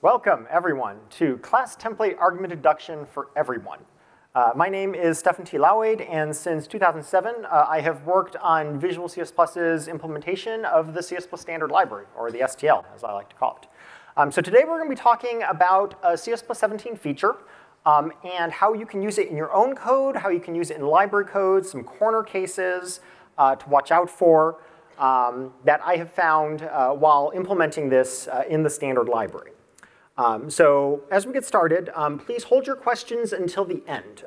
Welcome, everyone, to Class Template Argument Deduction for Everyone. My name is Stephan T. Lavavej, and since 2007, I have worked on Visual C++'s implementation of the C++ Standard Library, or the STL, as I like to call it. So today we're going to be talking about a C++17 feature, and how you can use it in your own code, how you can use it in library code, some corner cases to watch out for that I have found while implementing this in the standard library. So as we get started, please hold your questions until the end.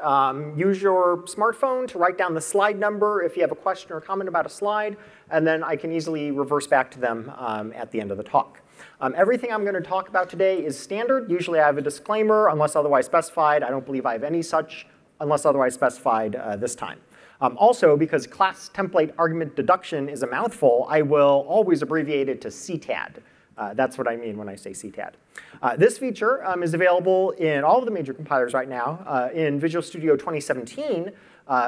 Use your smartphone to write down the slide number if you have a question or comment about a slide, and then I can easily reverse back to them at the end of the talk. Everything I'm going to talk about today is standard. Usually I have a disclaimer, unless otherwise specified. I don't believe I have any such, unless otherwise specified this time. Also, because class template argument deduction is a mouthful, I will always abbreviate it to CTAD. That's what I mean when I say CTAD. This feature is available in all of the major compilers right now. In Visual Studio 2017,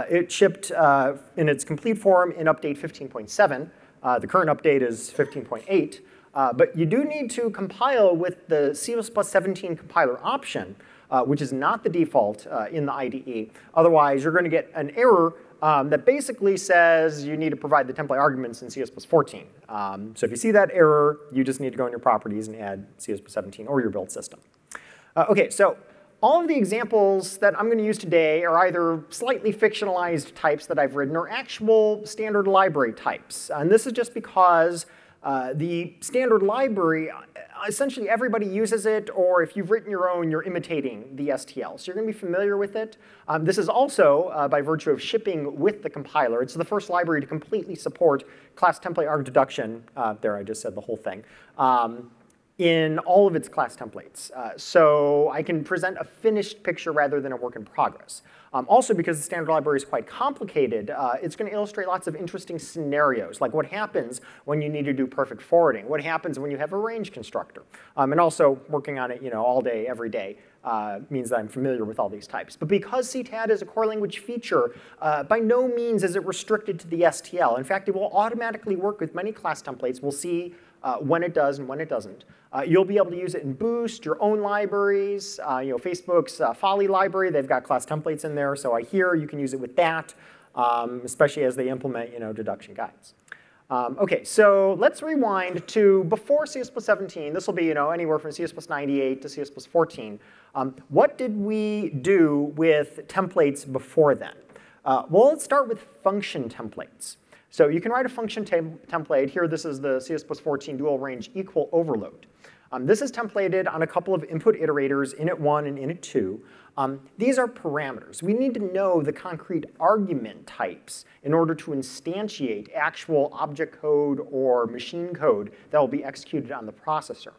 it shipped in its complete form in update 15.7. The current update is 15.8. But you do need to compile with the C++17 compiler option, which is not the default in the IDE. Otherwise, you're going to get an error that basically says you need to provide the template arguments in C++14. So if you see that error, you just need to go in your properties and add C++17 or your build system. Okay, so all of the examples that I'm going to use today are either slightly fictionalized types that I've written or actual standard library types. And this is just because the standard library, essentially everybody uses it, or if you've written your own, you're imitating the STL. So you're going to be familiar with it. This is also, by virtue of shipping with the compiler, it's the first library to completely support class template argument deduction. There, I just said the whole thing. In all of its class templates. So I can present a finished picture rather than a work in progress. Also, because the standard library is quite complicated, it's going to illustrate lots of interesting scenarios, like what happens when you need to do perfect forwarding, what happens when you have a range constructor. And also, working on it all day, every day, means that I'm familiar with all these types. But because CTAD is a core language feature, by no means is it restricted to the STL. In fact, it will automatically work with many class templates. We'll see when it does and when it doesn't. You'll be able to use it in Boost, your own libraries, Facebook's Folly library. They've got class templates in there, so I hear you can use it with that, especially as they implement deduction guides. Okay, so let's rewind to before C++17. This will be anywhere from C++98 to C++14. What did we do with templates before then? Well, let's start with function templates. So you can write a function template. Here, this is the C++14 dual range equal overload. This is templated on a couple of input iterators, init1 and init2. These are parameters. We need to know the concrete argument types in order to instantiate actual object code or machine code that will be executed on the processor.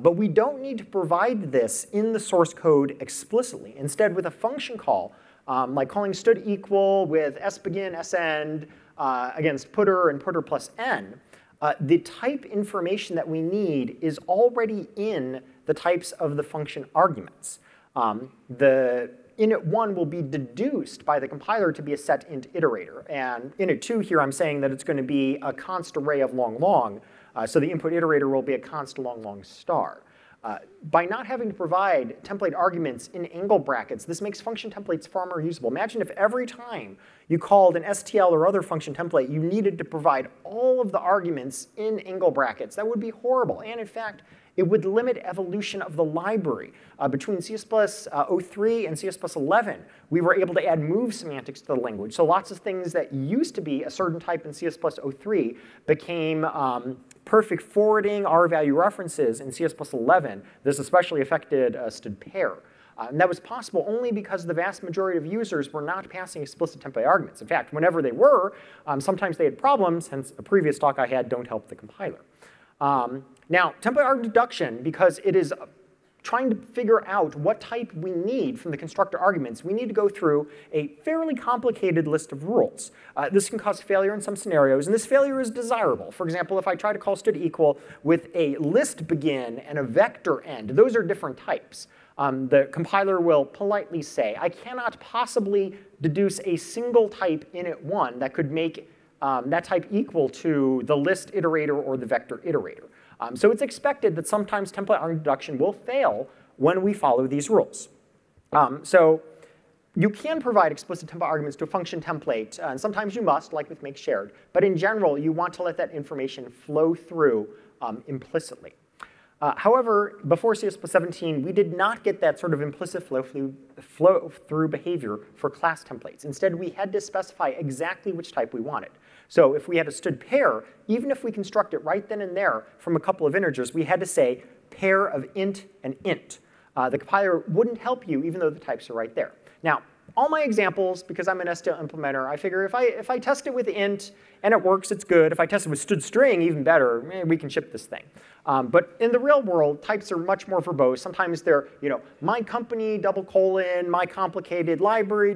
But we don't need to provide this in the source code explicitly. Instead, with a function call, like calling std equal with sbegin, send, against putter and putter plus n, the type information that we need is already in the types of the function arguments. The init1 will be deduced by the compiler to be a set int iterator. And init2 here, I'm saying that it's going to be a const array of long long. So the input iterator will be a const long long star. By not having to provide template arguments in angle brackets, this makes function templates far more usable. Imagine if every time you called an STL or other function template, you needed to provide all of the arguments in angle brackets. That would be horrible. And in fact, it would limit evolution of the library. Between C++03 and C++11, we were able to add move semantics to the language. So lots of things that used to be a certain type in C++03 became perfect forwarding, R-value references in C++11. This especially affected std::pair. And that was possible only because the vast majority of users were not passing explicit template arguments. In fact, whenever they were, sometimes they had problems, hence a previous talk I had, Don't Help the Compiler. Now, template argument deduction, because it is trying to figure out what type we need from the constructor arguments, we need to go through a fairly complicated list of rules. This can cause failure in some scenarios, and this failure is desirable. For example, if I try to call std equal with a list begin and a vector end, those are different types. The compiler will politely say, I cannot possibly deduce a single type init1 that could make that type equal to the list iterator or the vector iterator. So it's expected that sometimes template autointroduction will fail when we follow these rules. So you can provide explicit template arguments to a function template, and sometimes you must, like with make shared. But in general, you want to let that information flow through implicitly. However, before CS++17, we did not get that sort of implicit flow through behavior for class templates. Instead, we had to specify exactly which type we wanted. So if we had a std pair, even if we construct it right then and there from a couple of integers, we had to say pair of int and int. The compiler wouldn't help you even though the types are right there. Now, all my examples, because I'm an STL implementer, I figure if I test it with int and it works, it's good. If I test it with std string, even better, we can ship this thing. But in the real world, types are much more verbose. Sometimes they're, you know, my company, : my complicated library, :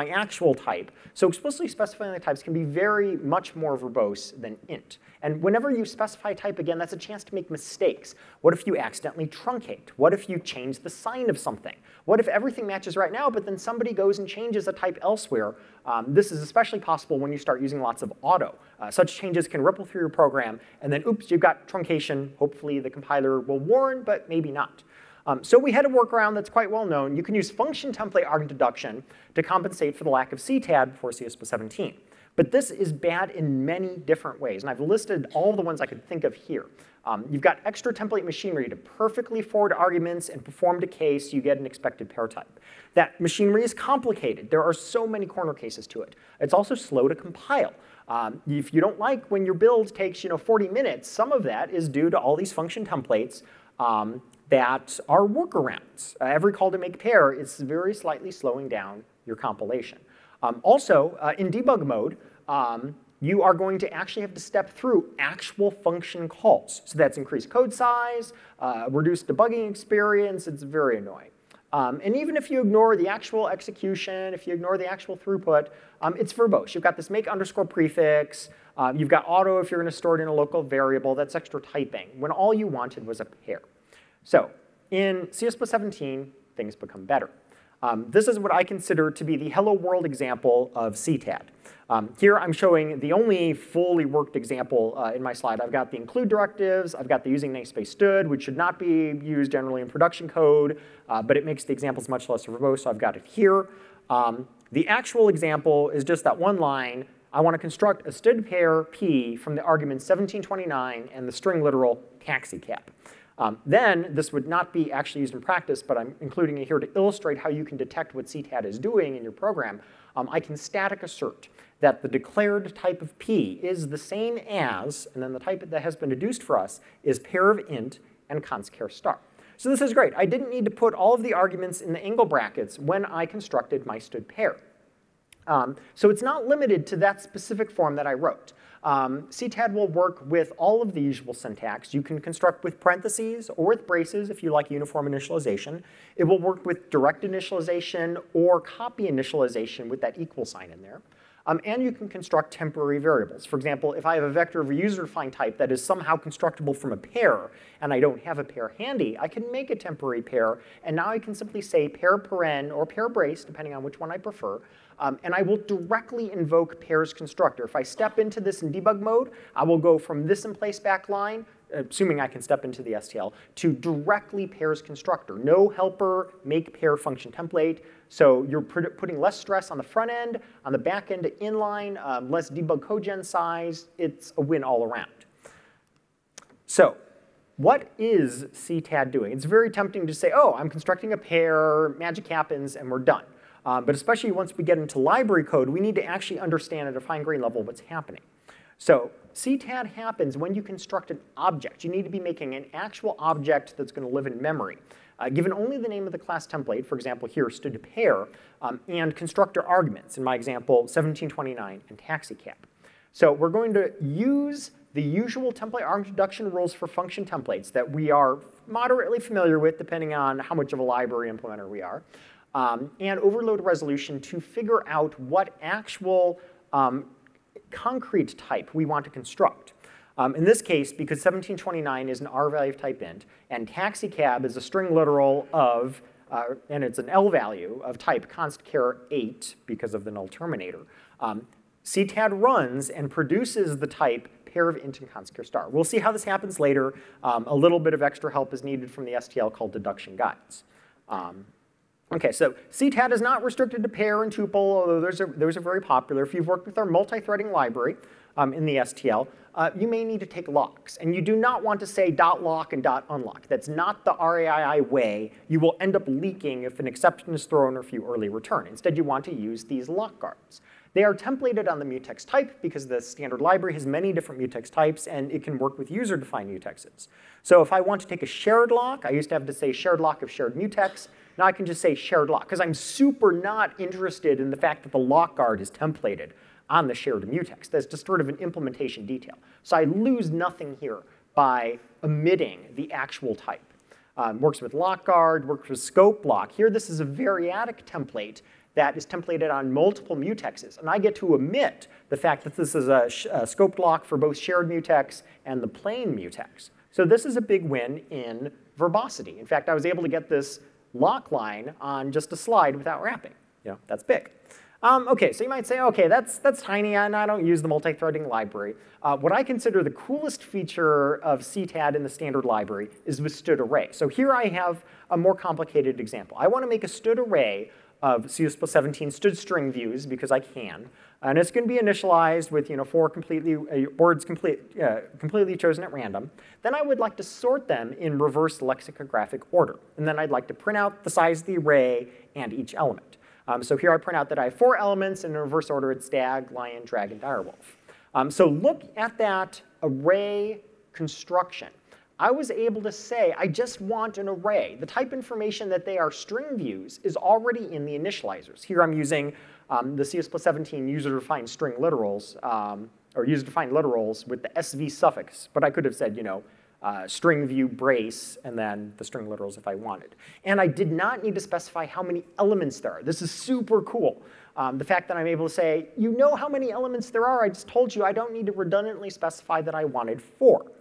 my actual type. So explicitly specifying the types can be very much more verbose than int. And whenever you specify type again, that's a chance to make mistakes. What if you accidentally truncate? What if you change the sign of something? What if everything matches right now, but then somebody goes and changes a type elsewhere? This is especially possible when you start using lots of auto. Such changes can ripple through your program, and then, oops, you've got truncation. Hopefully the compiler will warn, but maybe not. So we had a workaround that's quite well known. You can use function template argument to compensate for the lack of CTAD before CS++17. But this is bad in many different ways, and I've listed all the ones I could think of here. You've got extra template machinery to perfectly forward arguments and perform decay so you get an expected pair type. That machinery is complicated. There are so many corner cases to it. It's also slow to compile. If you don't like when your build takes 40 minutes, some of that is due to all these function templates that are workarounds. Every call to make pair is very slightly slowing down your compilation. Also, in debug mode, you are going to actually have to step through actual function calls. So that's increased code size, reduced debugging experience. It's very annoying. And even if you ignore the actual execution, if you ignore the actual throughput, it's verbose. You've got this make_prefix. You've got auto if you're going to store it in a local variable. That's extra typing, when all you wanted was a pair. So in CS++17, things become better. This is what I consider to be the hello world example of CTAD. Here I'm showing the only fully worked example in my slide. I've got the include directives, I've got the using namespace std, which should not be used generally in production code, but it makes the examples much less verbose, so I've got it here. The actual example is just that one line. I want to construct a std pair p from the arguments 1729 and the string literal taxicab. Then this would not be actually used in practice, but I'm including it here to illustrate how you can detect what CTAD is doing in your program. I can static assert that the declared type of p is the same as, and then the type that has been deduced for us is pair of int and const char star. So this is great. I didn't need to put all of the arguments in the angle brackets when I constructed my std pair. So it's not limited to that specific form that I wrote. CTAD will work with all of the usual syntax. You can construct with parentheses or with braces if you like uniform initialization. It will work with direct initialization or copy initialization with that equal sign in there. And you can construct temporary variables. For example, if I have a vector of a user-defined type that is somehow constructible from a pair, and I don't have a pair handy, I can make a temporary pair, and now I can simply say pair paren or pair brace, depending on which one I prefer, and I will directly invoke pairs constructor. If I step into this in debug mode, I will go from this in place back line, assuming I can step into the STL, to directly pairs constructor. No helper, make pair function template. So you're putting less stress on the front end, on the back end to inline, less debug code gen size. It's a win all around. So what is CTAD doing? It's very tempting to say, oh, I'm constructing a pair, magic happens, and we're done. But especially once we get into library code, we need to actually understand at a fine-grained level what's happening. So CTAD happens when you construct an object. You need to be making an actual object that's going to live in memory. Given only the name of the class template, for example here std pair, and constructor arguments, in my example 1729 and taxicab. So we're going to use the usual template argument rules for function templates that we are moderately familiar with depending on how much of a library implementer we are, and overload resolution to figure out what actual concrete type we want to construct. In this case, because 1729 is an R value of type int, and taxicab is a string literal of, and it's an L value of type const char 8 because of the null terminator, CTAD runs and produces the type pair of int and const star. We'll see how this happens later. A little bit of extra help is needed from the STL called deduction guides. Okay, so CTAD is not restricted to pair and tuple, although those are very popular. If you've worked with our multi-threading library in the STL, you may need to take locks. And you do not want to say .lock and .unlock. That's not the RAII way. You will end up leaking if an exception is thrown or if you early return. Instead, you want to use these lock guards. They are templated on the mutex type because the standard library has many different mutex types and it can work with user-defined mutexes. So if I want to take a shared lock, I used to have to say shared lock of shared mutex. Now I can just say shared lock because I'm super not interested in the fact that the lock guard is templated on the shared mutex. That's just sort of an implementation detail. So I lose nothing here by omitting the actual type. Works with lock guard, works with scope lock. Here this is a variadic template that is templated on multiple mutexes. And I get to omit the fact that this is a scoped lock for both shared mutex and the plain mutex. So this is a big win in verbosity. In fact, I was able to get this lock line on just a slide without wrapping. You know, that's big. Okay, so you might say, okay, that's tiny, and I don't use the multi-threading library. What I consider the coolest feature of CTAD in the standard library is with std array. So here I have a more complicated example. I want to make a std array of C++17 std string views because I can, and it's going to be initialized with four completely words completely chosen at random. Then I would like to sort them in reverse lexicographic order, and then I'd like to print out the size of the array and each element. So here I print out that I have four elements in reverse order. It's stag, lion, dragon, direwolf. So look at that array construction. I was able to say, I just want an array. The type information that they are string views is already in the initializers. Here I'm using the C++17 user-defined string literals, or user-defined literals with the SV suffix, but I could have said, string view brace and then the string literals if I wanted. And I did not need to specify how many elements there are. This is super cool. The fact that I'm able to say, how many elements there are, I just told you I don't need to redundantly specify that I wanted four.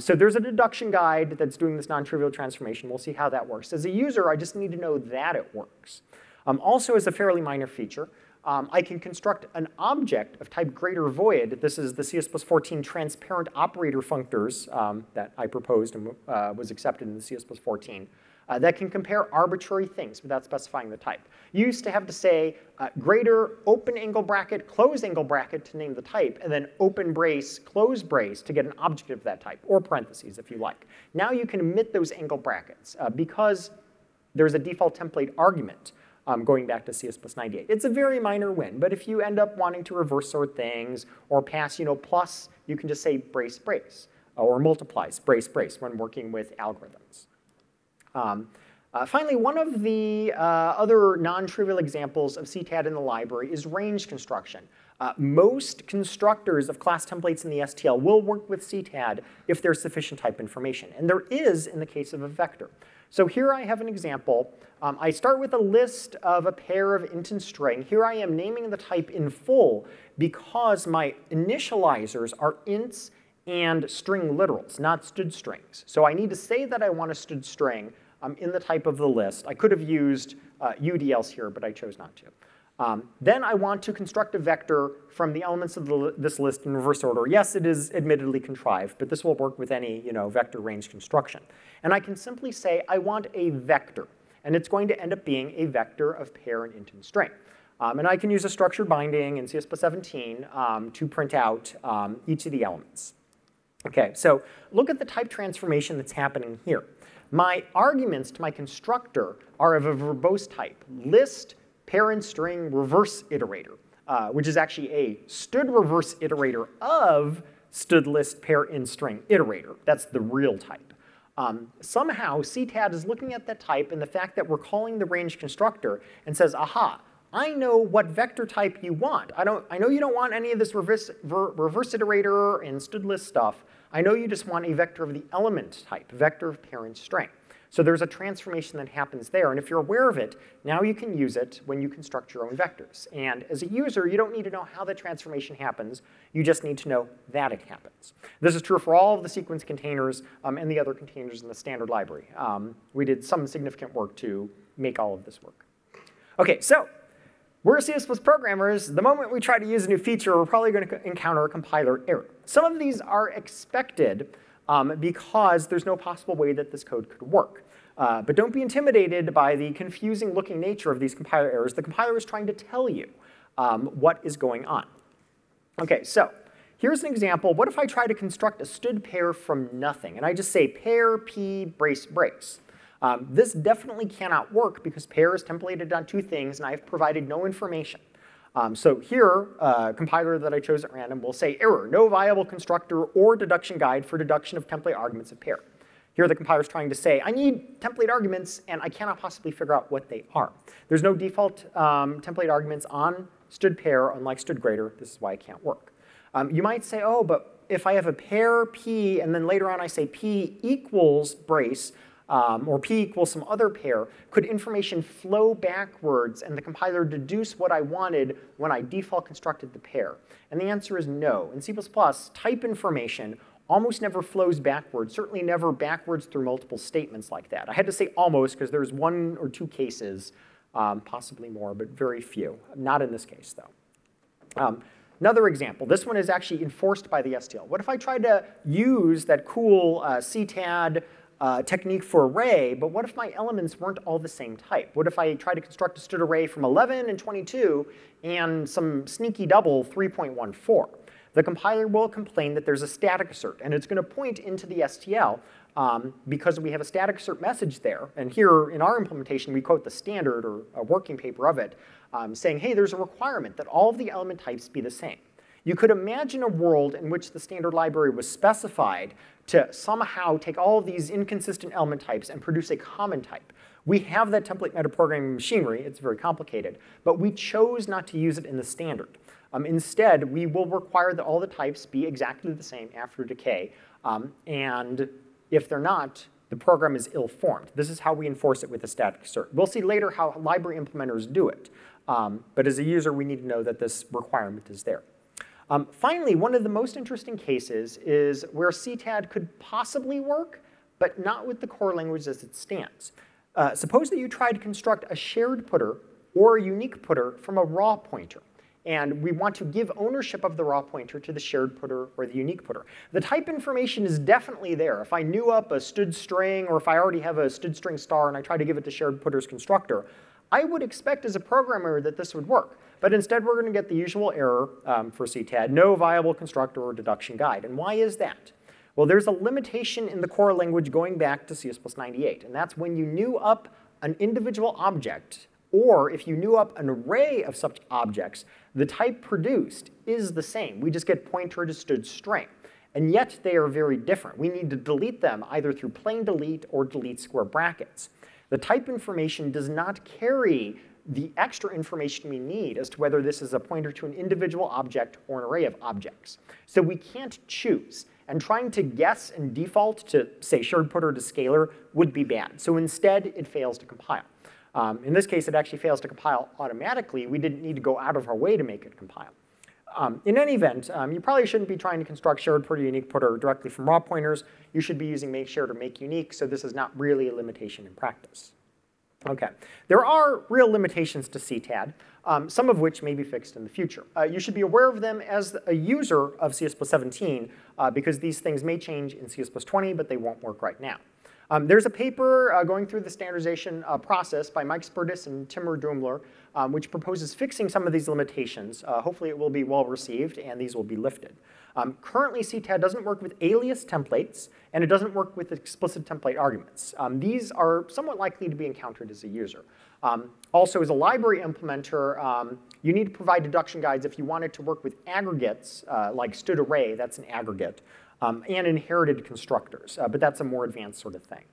So there's a deduction guide that's doing this non-trivial transformation. We'll see how that works. As a user, I just need to know that it works. Also, as a fairly minor feature, I can construct an object of type greater void. This is the C++14 transparent operator functors that I proposed and was accepted in the C++14 that can compare arbitrary things without specifying the type. You used to have to say greater open angle bracket, close angle bracket to name the type, and then open brace, close brace to get an object of that type, or parentheses if you like. Now you can omit those angle brackets because there's a default template argument going back to C++98. It's a very minor win, but if you end up wanting to reverse sort things or pass plus, you can just say brace, brace, or multiplies, brace, brace when working with algorithms. Finally, one of the other non-trivial examples of CTAD in the library is range construction. Most constructors of class templates in the STL will work with CTAD if there's sufficient type information, and there is in the case of a vector. So here I have an example. I start with a list of a pair of int and string. Here I am naming the type in full because my initializers are ints and string literals, not std strings. So I need to say that I want a std string in the type of the list. I could have used UDLs here, but I chose not to. Then I want to construct a vector from the elements of this list in reverse order. Yes, it is admittedly contrived, but this will work with any vector range construction. And I can simply say I want a vector, and it's going to end up being a vector of pair and int and string. And I can use a structured binding in C++17 to print out each of the elements. Okay, so look at the type transformation that's happening here. My arguments to my constructor are of a verbose type, list, parent string, reverse iterator, which is actually a std reverse iterator of std list pair in string iterator. That's the real type. Somehow CTAD is looking at that type and the fact that we're calling the range constructor and says, aha, I know what vector type you want. I know you don't want any of this reverse iterator and std list stuff. I know you just want a vector of the element type, vector of parent string. So there's a transformation that happens there, and if you're aware of it, now you can use it when you construct your own vectors. And as a user, you don't need to know how the transformation happens. You just need to know that it happens. This is true for all of the sequence containers and the other containers in the standard library. We did some significant work to make all of this work. Okay, so We're C++ programmers. The moment we try to use a new feature, we're probably going to encounter a compiler error. Some of these are expected because there's no possible way that this code could work. But don't be intimidated by the confusing looking nature of these compiler errors. The compiler is trying to tell you what is going on. Okay, so here's an example. What if I try to construct a std pair from nothing? And I just say pair p brace brace. This definitely cannot work because pair is templated on two things and I've provided no information. So here, compiler that I chose at random will say error, no viable constructor or deduction guide for deduction of template arguments of pair. Here the compiler is trying to say, I need template arguments and I cannot possibly figure out what they are. There's no default template arguments on std pair, unlike std greater. This is why it can't work. You might say, oh, but if I have a pair p and then later on I say p equals brace, or p equals some other pair, could information flow backwards and the compiler deduce what I wanted when I default constructed the pair? And the answer is no. In C++, type information almost never flows backwards, certainly never backwards through multiple statements like that. I had to say almost because there's one or two cases, possibly more, but very few. Not in this case, though. Another example, this one is actually enforced by the STL. What if I try to use that cool CTAD technique for array, but what if my elements weren't all the same type? What if I try to construct a std array from 11 and 22 and some sneaky double 3.14? The compiler will complain that there's a static assert, and it's going to point into the STL because we have a static assert message there. And here in our implementation, we quote the standard or a working paper of it, saying, hey, there's a requirement that all of the element types be the same. You could imagine a world in which the standard library was specified to somehow take all of these inconsistent element types and produce a common type. We have that template metaprogramming machinery. It's very complicated, but we chose not to use it in the standard. Instead, we will require that all the types be exactly the same after decay, and if they're not, the program is ill-formed. This is how we enforce it with a static assert. We'll see later how library implementers do it, but as a user, we need to know that this requirement is there. Finally, one of the most interesting cases is where CTAD could possibly work, but not with the core language as it stands. Suppose that you try to construct a shared putter or a unique putter from a raw pointer, and we want to give ownership of the raw pointer to the shared putter or the unique putter. The type information is definitely there. If I new up a std string, or if I already have a std string star and I try to give it to shared putter's constructor, I would expect as a programmer that this would work. But instead, we're going to get the usual error for CTAD, no viable constructor or deduction guide. And why is that? Well, there's a limitation in the core language going back to C++98, and that's when you new up an individual object, or if you new up an array of such objects, the type produced is the same. We just get pointer to std string. And yet, they are very different. We need to delete them either through plain delete or delete square brackets. The type information does not carry the extra information we need as to whether this is a pointer to an individual object or an array of objects. So we can't choose. And trying to guess and default to, say, shared putter to scalar would be bad. So instead, it fails to compile. In this case, it actually fails to compile automatically. We didn't need to go out of our way to make it compile. In any event, you probably shouldn't be trying to construct shared putter, unique putter directly from raw pointers. You should be using make shared or make unique, so this is not really a limitation in practice. Okay, there are real limitations to CTAD, some of which may be fixed in the future. You should be aware of them as a user of C++17 because these things may change in C++20, but they won't work right now. There's a paper going through the standardization process by Mike Spertis and Timur Doomler, which proposes fixing some of these limitations. Hopefully it will be well received and these will be lifted. Currently, CTAD doesn't work with alias templates, and it doesn't work with explicit template arguments. These are somewhat likely to be encountered as a user. Also, as a library implementer, you need to provide deduction guides if you wanted to work with aggregates, like std array, that's an aggregate, and inherited constructors, but that's a more advanced sort of thing.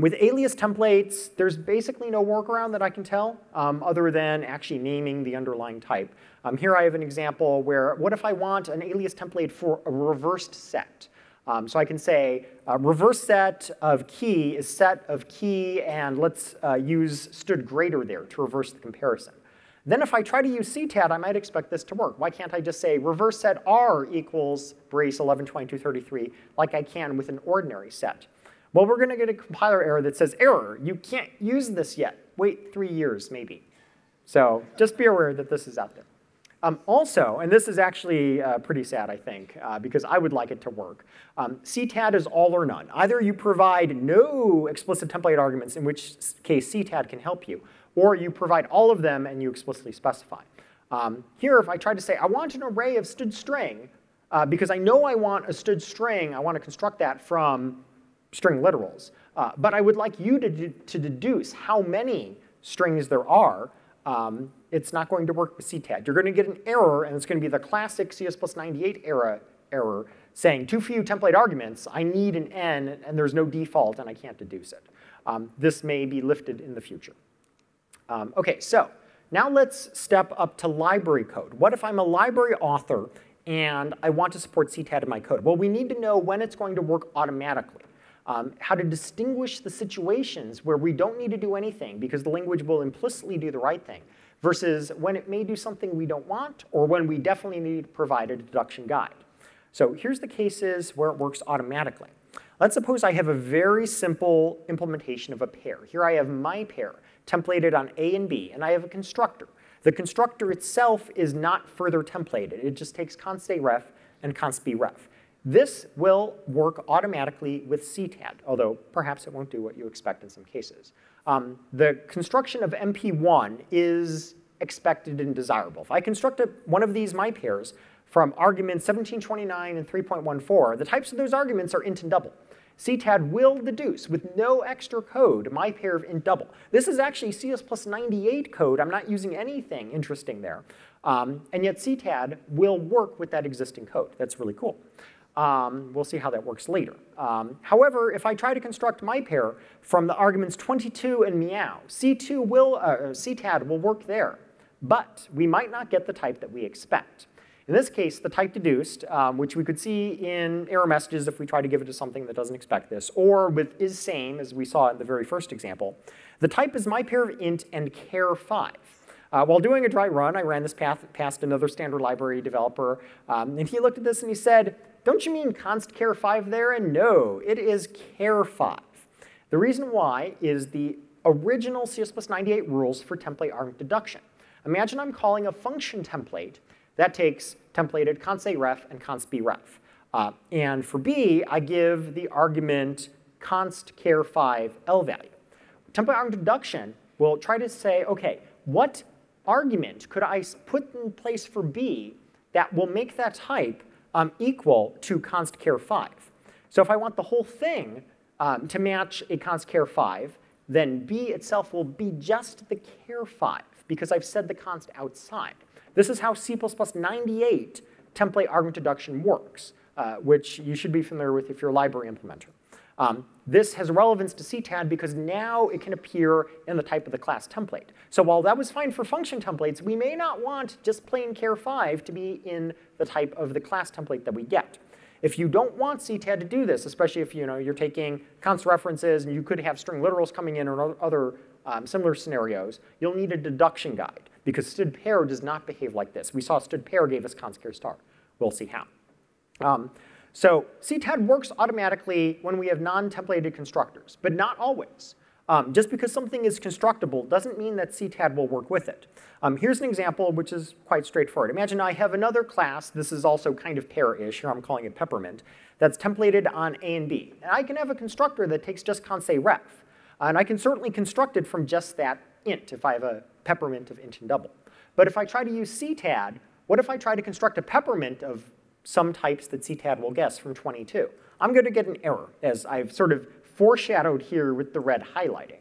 With alias templates, there's basically no workaround that I can tell other than actually naming the underlying type. Here I have an example where, what if I want an alias template for a reversed set? So I can say reverse set of key is set of key, and let's use std greater there to reverse the comparison. Then if I try to use CTAD, I might expect this to work. Why can't I just say reverse set r equals brace 11, 22, 33 like I can with an ordinary set? Well, we're going to get a compiler error that says, error, you can't use this yet. Wait 3 years, maybe. So just be aware that this is out there. Also, and this is actually pretty sad, I think, because I would like it to work, CTAD is all or none. Either you provide no explicit template arguments, in which case CTAD can help you, or you provide all of them and you explicitly specify. Here, if I try to say, I want an array of std string, because I know I want a std string, I want to construct that from string literals. But I would like you to deduce how many strings there are. It's not going to work with CTAD. You're going to get an error, and it's going to be the classic C++98 error saying, too few template arguments, I need an n, and there's no default, and I can't deduce it. This may be lifted in the future. OK, so now let's step up to library code. What if I'm a library author, and I want to support CTAD in my code? Well, we need to know when it's going to work automatically. How to distinguish the situations where we don't need to do anything because the language will implicitly do the right thing versus when it may do something we don't want or when we definitely need to provide a deduction guide. So here's the cases where it works automatically. Let's suppose I have a very simple implementation of a pair. Here I have my pair templated on A and B, and I have a constructor. The constructor itself is not further templated. It just takes const A ref and const B ref. This will work automatically with CTAD, although perhaps it won't do what you expect in some cases. The construction of MP1 is expected and desirable. If I construct one of these my pairs from arguments 1729 and 3.14, the types of those arguments are int and double. CTAD will deduce, with no extra code, my pair of int double. This is actually C++98 code. I'm not using anything interesting there. And yet CTAD will work with that existing code. That's really cool. We'll see how that works later. However, if I try to construct my pair from the arguments 22 and meow, CTAD will work there, but we might not get the type that we expect. In this case, the type deduced, which we could see in error messages if we try to give it to something that doesn't expect this, or with is same, as we saw in the very first example, the type is my pair of int and char 5. While doing a dry run, I ran this path past another standard library developer, and he looked at this and he said, don't you mean const char 5 there? And no, it is char 5. The reason why is the original C++98 rules for template argument deduction. Imagine I'm calling a function template that takes templated const a ref and const b ref. And for b, I give the argument const char 5 l value. Template argument deduction will try to say, okay, what argument could I put in place for b that will make that type equal to const char 5? So if I want the whole thing to match a const char 5, then b itself will be just the char 5 because I've said the const outside. This is how C++98 template argument deduction works, which you should be familiar with if you're a library implementer. This has relevance to CTAD because now it can appear in the type of the class template. So while that was fine for function templates, we may not want just plain char 5 to be in the type of the class template that we get. If you don't want CTAD to do this, especially if you're taking const references and you could have string literals coming in or other similar scenarios, you'll need a deduction guide because std::pair does not behave like this. We saw std::pair gave us const char star. We'll see how. So CTAD works automatically when we have non-templated constructors, but not always. Just because something is constructible doesn't mean that CTAD will work with it. Here's an example which is quite straightforward. Imagine I have another class, this is also kind of pair-ish, here I'm calling it peppermint, that's templated on A and B. And I can have a constructor that takes just const a ref, and I can certainly construct it from just that int if I have a peppermint of int and double. But if I try to use CTAD, what if I try to construct a peppermint of some types that CTAD will guess from 22. I'm going to get an error, as I've sort of foreshadowed here with the red highlighting.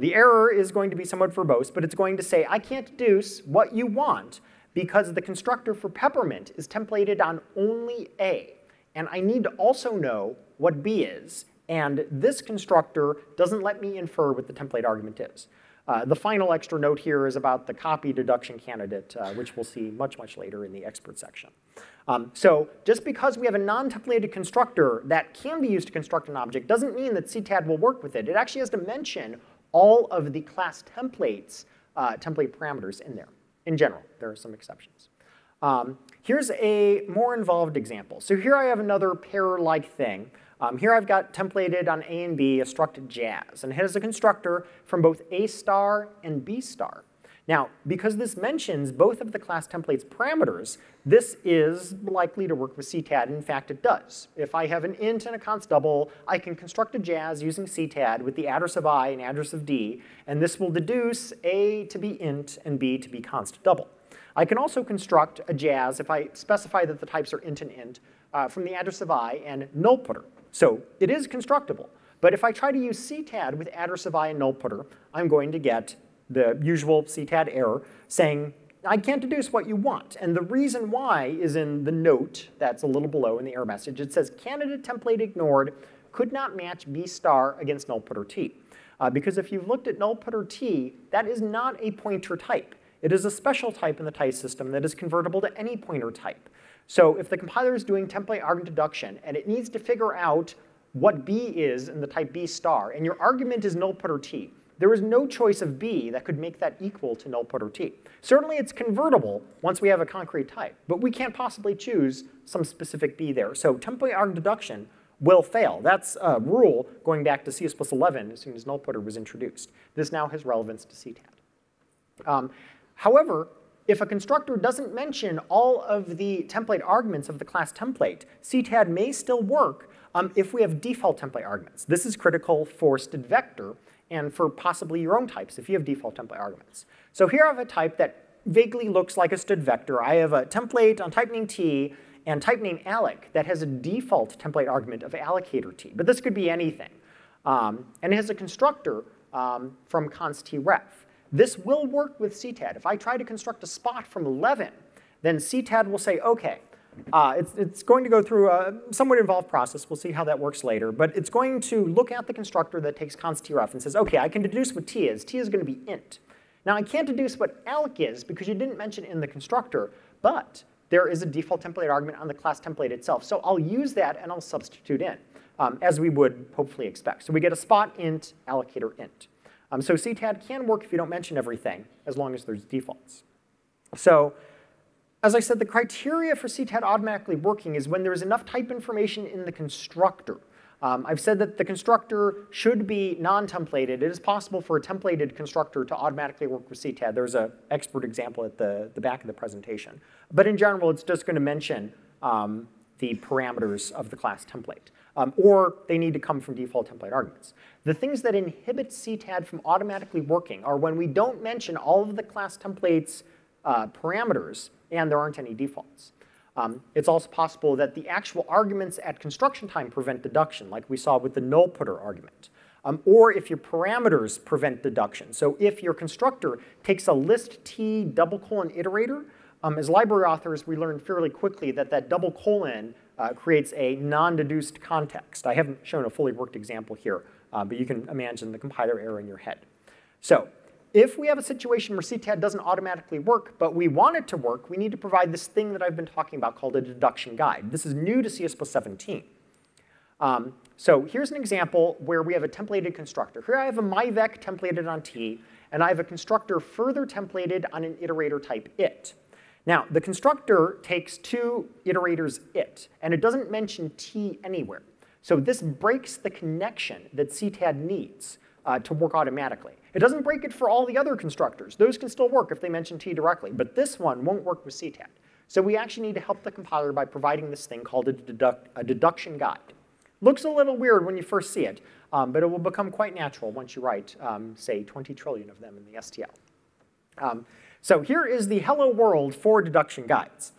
The error is going to be somewhat verbose, but it's going to say, I can't deduce what you want because the constructor for peppermint is templated on only A, and I need to also know what B is, and this constructor doesn't let me infer what the template argument is. The final extra note here is about the copy deduction candidate, which we'll see much, much later in the expert section. So just because we have a non-templated constructor that can be used to construct an object doesn't mean that CTAD will work with it. It actually has to mention all of the class templates, template parameters in there. In general, there are some exceptions. Here's a more involved example. So here I have another pair-like thing. Here I've got templated on A and B a struct jazz, and it has a constructor from both A star and B star. Now, because this mentions both of the class template's parameters, this is likely to work with CTAD. In fact, it does. If I have an int and a const double, I can construct a JAS using CTAD with the address of I and address of D, and this will deduce A to be int and B to be const double. I can also construct a JAS if I specify that the types are int and int from the address of I and null putter. So it is constructible. But if I try to use CTAD with address of I and null putter, I'm going to get the usual CTAD error saying, I can't deduce what you want. And the reason why is in the note that's a little below in the error message. It says, candidate template ignored could not match B star against null putter T. Because if you've looked at null putter T, that is not a pointer type. It is a special type in the TIE system that is convertible to any pointer type. So if the compiler is doing template arg deduction and it needs to figure out what B is in the type B star, and your argument is null putter T, there is no choice of B that could make that equal to null putter T. Certainly it's convertible once we have a concrete type, but we can't possibly choose some specific B there. So template arg deduction will fail. That's a rule going back to C++ 11 as soon as null putter was introduced. This now has relevance to CTAD. However, if a constructor doesn't mention all of the template arguments of the class template, CTAD may still work if we have default template arguments. This is critical for std::vector and for possibly your own types if you have default template arguments. So here I have a type that vaguely looks like a std vector. I have a template on type name T and type name alloc that has a default template argument of allocator T, but this could be anything. And it has a constructor from const T ref. This will work with CTAD. If I try to construct a spot from 11, then CTAD will say, okay, it's going to go through a somewhat involved process. We'll see how that works later. But it's going to look at the constructor that takes const tref and says, okay, I can deduce what T is. T is going to be int. Now, I can't deduce what alloc is because you didn't mention it in the constructor, but there is a default template argument on the class template itself. So I'll use that and I'll substitute in, as we would hopefully expect. So we get a spot int, allocator int. So CTAD can work if you don't mention everything, as long as there's defaults. So, as I said, the criteria for CTAD automatically working is when there's enough type information in the constructor. I've said that the constructor should be non-templated. It is possible for a templated constructor to automatically work with CTAD. There's an expert example at the back of the presentation. But in general, it's just going to mention the parameters of the class template. Or they need to come from default template arguments. The things that inhibit CTAD from automatically working are when we don't mention all of the class template's parameters and there aren't any defaults. It's also possible that the actual arguments at construction time prevent deduction, like we saw with the null putter argument. Or if your parameters prevent deduction. So if your constructor takes a list T : iterator, as library authors, we learned fairly quickly that that : creates a non-deduced context. I haven't shown a fully worked example here, but you can imagine the compiler error in your head. So if we have a situation where CTAD doesn't automatically work, but we want it to work, we need to provide this thing that I've been talking about called a deduction guide. This is new to C++ 17. So here's an example where we have a templated constructor. Here I have a myvec templated on T, and I have a constructor further templated on an iterator type it. Now, the constructor takes two iterators it, and it doesn't mention T anywhere. So this breaks the connection that CTAD needs to work automatically. It doesn't break it for all the other constructors. Those can still work if they mention T directly, but this one won't work with CTAD. So we actually need to help the compiler by providing this thing called a deduction guide. Looks a little weird when you first see it, but it will become quite natural once you write, say, 20 trillion of them in the STL. So here is the hello world for deduction guides.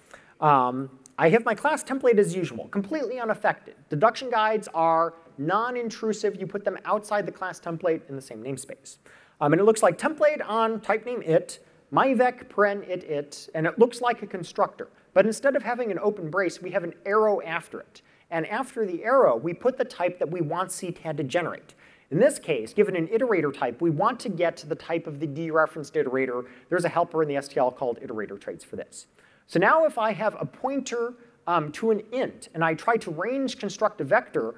I have my class template as usual, completely unaffected. Deduction guides are non-intrusive. You put them outside the class template in the same namespace. And it looks like template on type name it, myvec paren it it, and it looks like a constructor. But instead of having an open brace, we have an arrow after it. And after the arrow, we put the type that we want CTAD to generate. In this case, given an iterator type, we want to get to the type of the dereferenced iterator. There's a helper in the STL called iterator traits for this. So now if I have a pointer to an int, and I try to range construct a vector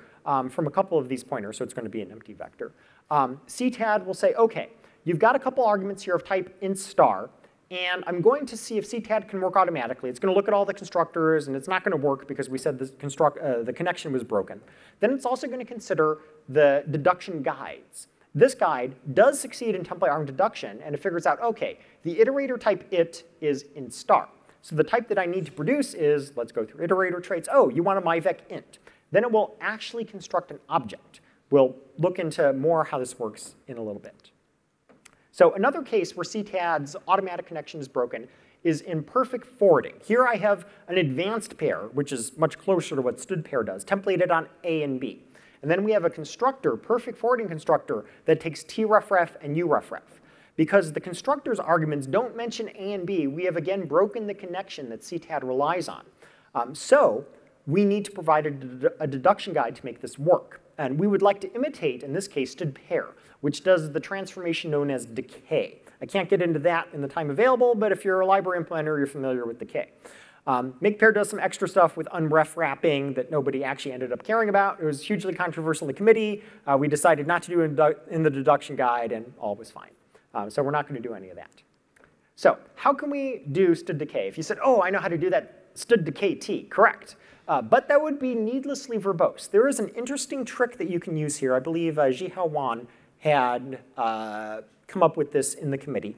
from a couple of these pointers, so it's going to be an empty vector, CTAD will say, okay, you've got a couple arguments here of type int star, and I'm going to see if CTAD can work automatically. It's going to look at all the constructors, and it's not going to work because we said the connection was broken. Then it's also going to consider the deduction guides. This guide does succeed in template-armed deduction, and it figures out, okay, the iterator type it is in star. So the type that I need to produce is, let's go through iterator traits, oh, you want a myvec int. Then it will actually construct an object. We'll look into more how this works in a little bit. So another case where CTAD's automatic connection is broken is in perfect forwarding. Here I have an advanced pair, which is much closer to what std pair does, templated on A and B. And then we have a constructor, perfect forwarding constructor, that takes trefref and urefref. Because the constructor's arguments don't mention A and B, we have again broken the connection that CTAD relies on. So we need to provide a deduction guide to make this work. And we would like to imitate, in this case, std pair, which does the transformation known as decay. I can't get into that in the time available, but if you're a library implementer, you're familiar with decay. Make pair does some extra stuff with unref wrapping that nobody actually ended up caring about. It was hugely controversial in the committee. We decided not to do it in the deduction guide, and all was fine. So we're not going to do any of that. So how can we do std decay? If you said, oh, I know how to do that, std decay t, correct. But that would be needlessly verbose. There is an interesting trick that you can use here. I believe Zhihao Wan had come up with this in the committee.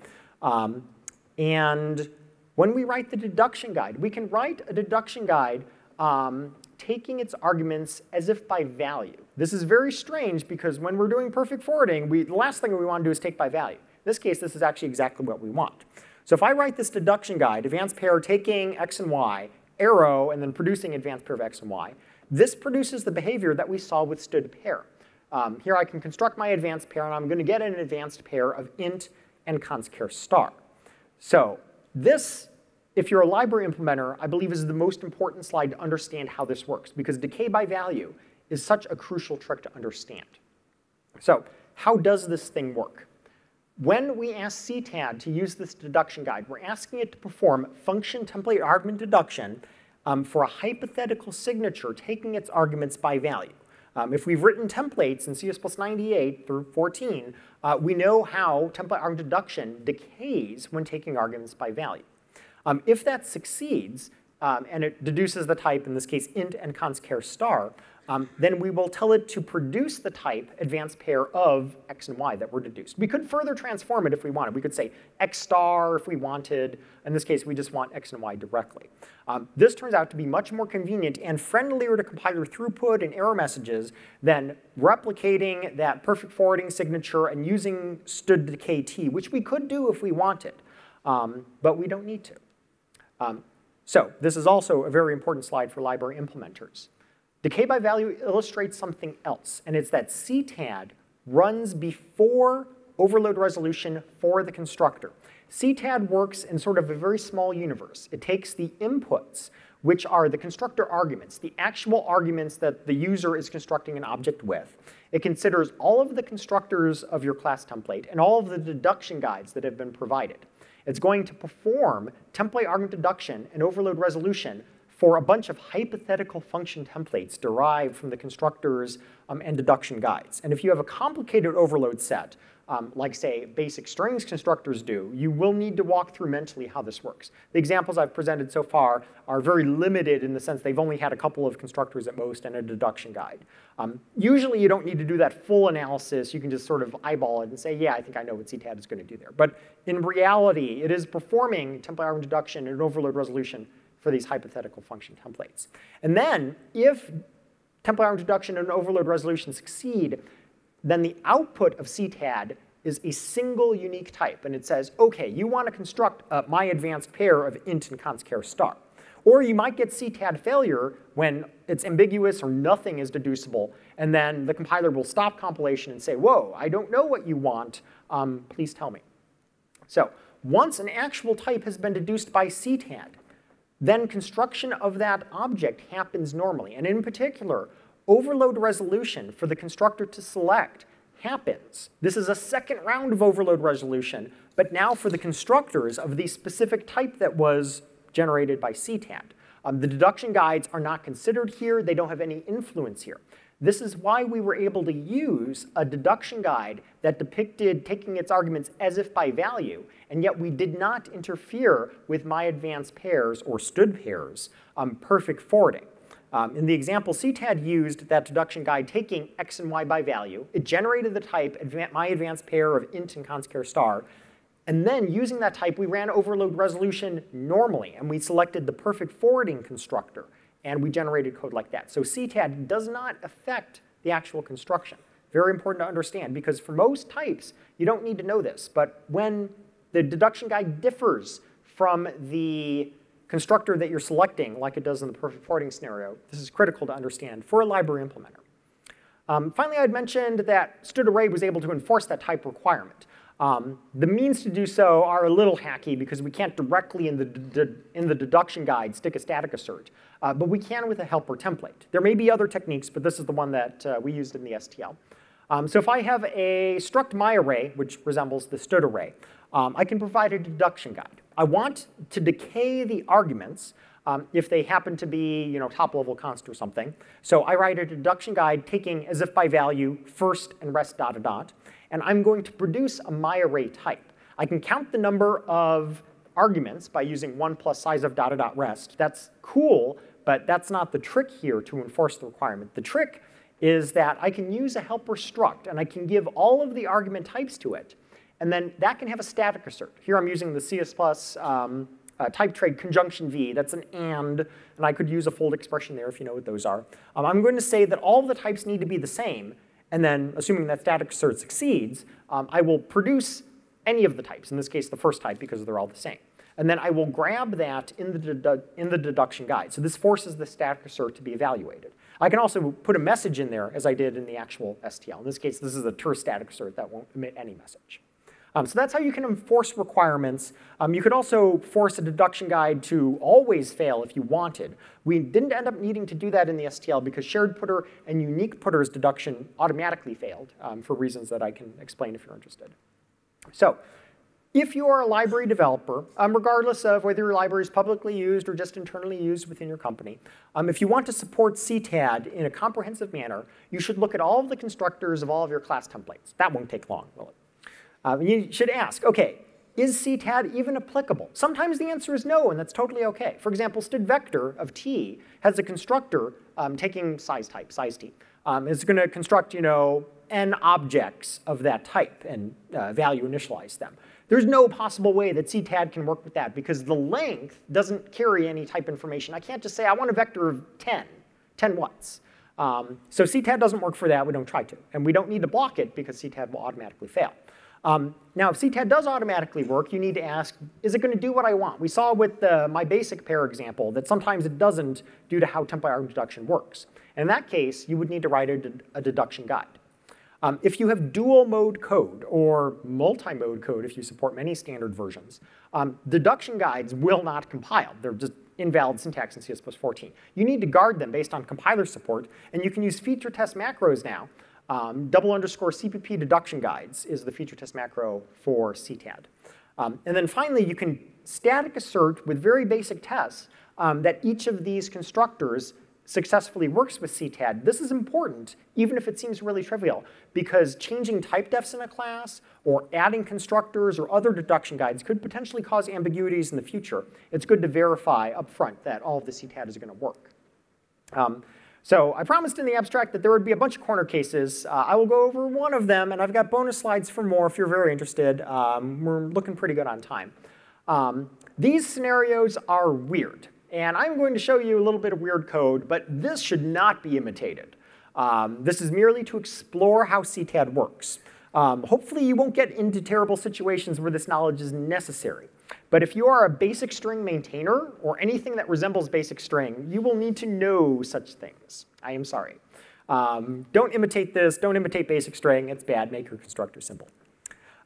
And when we write the deduction guide, we can write a deduction guide taking its arguments as if by value. This is very strange because when we're doing perfect forwarding, the last thing we want to do is take by value. In this case, this is actually exactly what we want. So if I write this deduction guide, advanced pair taking x and y, arrow, and then producing advanced pair of x and y, this produces the behavior that we saw with std pair. Here I can construct my advanced pair, and I'm going to get an advanced pair of int and const care star. So this, if you're a library implementer, I believe is the most important slide to understand how this works, because decay by value is such a crucial trick to understand. So how does this thing work? When we ask CTAD to use this deduction guide, we're asking it to perform function template argument deduction for a hypothetical signature taking its arguments by value. If we've written templates in C++ 98 through 14, we know how template argument deduction decays when taking arguments by value. If that succeeds, and it deduces the type, in this case int and const care star, then we will tell it to produce the type advanced pair of x and y that were deduced. We could further transform it if we wanted. We could say x star if we wanted. In this case, we just want x and y directly. This turns out to be much more convenient and friendlier to compiler throughput and error messages than replicating that perfect forwarding signature and using std kt, which we could do if we wanted, but we don't need to. So this is also a very important slide for library implementers. Decay by value illustrates something else, and it's that CTAD runs before overload resolution for the constructor. CTAD works in sort of a very small universe. It takes the inputs, which are the constructor arguments, the actual arguments that the user is constructing an object with. It considers all of the constructors of your class template and all of the deduction guides that have been provided. It's going to perform template argument deduction and overload resolution for a bunch of hypothetical function templates derived from the constructors and deduction guides. And if you have a complicated overload set, like say basic strings constructors do, you will need to walk through mentally how this works. The examples I've presented so far are very limited in the sense they've only had a couple of constructors at most and a deduction guide. Usually you don't need to do that full analysis. You can just sort of eyeball it and say, yeah, I think I know what CTAD is going to do there. But in reality, it is performing template argument deduction and overload resolution for these hypothetical function templates. And then, if template argument deduction and overload resolution succeed, then the output of CTAD is a single unique type. And it says, OK, you want to construct my advanced pair of int and const care star. Or you might get CTAD failure when it's ambiguous or nothing is deducible. And then the compiler will stop compilation and say, whoa, I don't know what you want. Please tell me. So once an actual type has been deduced by CTAD, then construction of that object happens normally. And in particular, overload resolution for the constructor to select happens. This is a second round of overload resolution, but now for the constructors of the specific type that was generated by CTAD. The deduction guides are not considered here. They don't have any influence here. This is why we were able to use a deduction guide that depicted taking its arguments as if by value, and yet we did not interfere with my advanced pairs or std pairs perfect forwarding. In the example, CTAD used that deduction guide taking x and y by value. It generated the type my advanced pair of int and const care star. And then using that type, we ran overload resolution normally, and we selected the perfect forwarding constructor, and we generated code like that. So CTAD does not affect the actual construction. Very important to understand, because for most types, you don't need to know this, but when the deduction guide differs from the constructor that you're selecting, like it does in the perfect forwarding scenario, this is critical to understand for a library implementer. Finally, I had mentioned that std::array was able to enforce that type requirement. The means to do so are a little hacky because we can't directly in the deduction guide stick a static assert, but we can with a helper template. There may be other techniques, but this is the one that we used in the STL. So if I have a struct my array, which resembles the std array, I can provide a deduction guide. I want to decay the arguments if they happen to be top-level const or something. So I write a deduction guide taking as if by value first and rest dot dot. And I'm going to produce a myArray type. I can count the number of arguments by using 1 plus size of dot dot rest. That's cool, but that's not the trick here to enforce the requirement. The trick is that I can use a helper struct, and I can give all of the argument types to it. And then that can have a static assert. Here I'm using the C++ type trade conjunction v. That's an and I could use a fold expression there if you know what those are. I'm going to say that all the types need to be the same. And then, assuming that static assert succeeds, I will produce any of the types, in this case the first type because they're all the same. And then I will grab that in the deduction guide. So this forces the static assert to be evaluated. I can also put a message in there as I did in the actual STL. In this case, this is a terse static assert that won't emit any message. So that's how you can enforce requirements. You could also force a deduction guide to always fail if you wanted. We didn't end up needing to do that in the STL because shared putter and unique putter's deduction automatically failed for reasons that I can explain if you're interested. So if you are a library developer, regardless of whether your library is publicly used or just internally used within your company, if you want to support CTAD in a comprehensive manner, you should look at all of the constructors of all of your class templates. That won't take long, will it? You should ask, okay, is CTAD even applicable? Sometimes the answer is no, and that's totally okay. For example, std::vector of t has a constructor taking size type, size t. It's going to construct, n objects of that type and value initialize them. There's no possible way that CTAD can work with that because the length doesn't carry any type information. I can't just say I want a vector of 10, 10 what's. So CTAD doesn't work for that. We don't try to. And we don't need to block it because CTAD will automatically fail. Now, if CTAD does automatically work, you need to ask, is it going to do what I want? We saw with my basic pair example that sometimes it doesn't due to how temp-by-arg deduction works. And in that case, you would need to write a deduction guide. If you have dual-mode code or multi-mode code, if you support many standard versions, deduction guides will not compile. They're just invalid syntax in C++14. You need to guard them based on compiler support, and you can use feature test macros now. _CPP deduction guides is the feature test macro for CTAD. And then finally, you can static assert with very basic tests that each of these constructors successfully works with CTAD. This is important, even if it seems really trivial, because changing type defs in a class or adding constructors or other deduction guides could potentially cause ambiguities in the future. It's good to verify up front that all of the CTAD is going to work. So I promised in the abstract that there would be a bunch of corner cases. I will go over one of them, and I've got bonus slides for more if you're very interested. We're looking pretty good on time. These scenarios are weird, and I'm going to show you a little bit of weird code, but this should not be imitated. This is merely to explore how CTAD works. Hopefully you won't get into terrible situations where this knowledge is necessary. But if you are a basic string maintainer or anything that resembles basic string, you will need to know such things. I am sorry. Don't imitate this. Don't imitate basic string. It's bad. Make your constructor simple.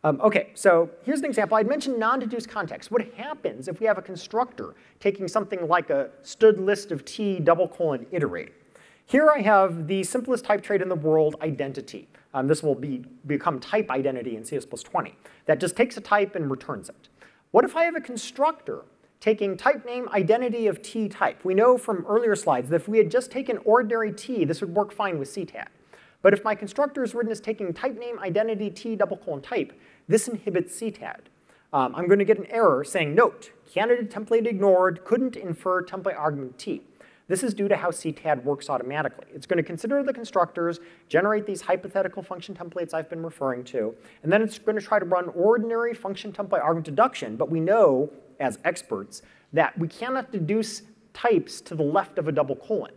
OK, so here's an example. I'd mentioned non-deduced context. What happens if we have a constructor taking something like a std list of t : iterator? Here I have the simplest type trait in the world, identity. This will become type identity in CS+20. That just takes a type and returns it. What if I have a constructor taking type name identity of t type? We know from earlier slides that if we had just taken ordinary t, this would work fine with CTAD. But if my constructor is written as taking type name identity t : type, this inhibits CTAD. I'm going to get an error saying, note, candidate template ignored, couldn't infer template argument t. This is due to how CTAD works automatically. It's going to consider the constructors, generate these hypothetical function templates I've been referring to, and then it's going to try to run ordinary function template argument deduction, but we know, as experts, that we cannot deduce types to the left of a double colon.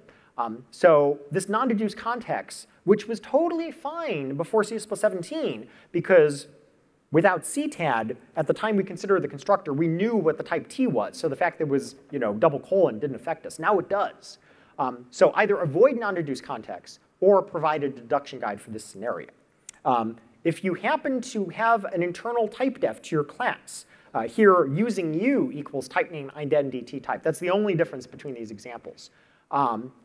So this non-deduced context, which was totally fine before C++17, because without CTAD, at the time we considered the constructor, we knew what the type T was. So the fact that it was, you know, double colon didn't affect us. Now it does. So either avoid non-deduced context or provide a deduction guide for this scenario. If you happen to have an internal type def to your class, here using U equals type name identity T type. That's the only difference between these examples.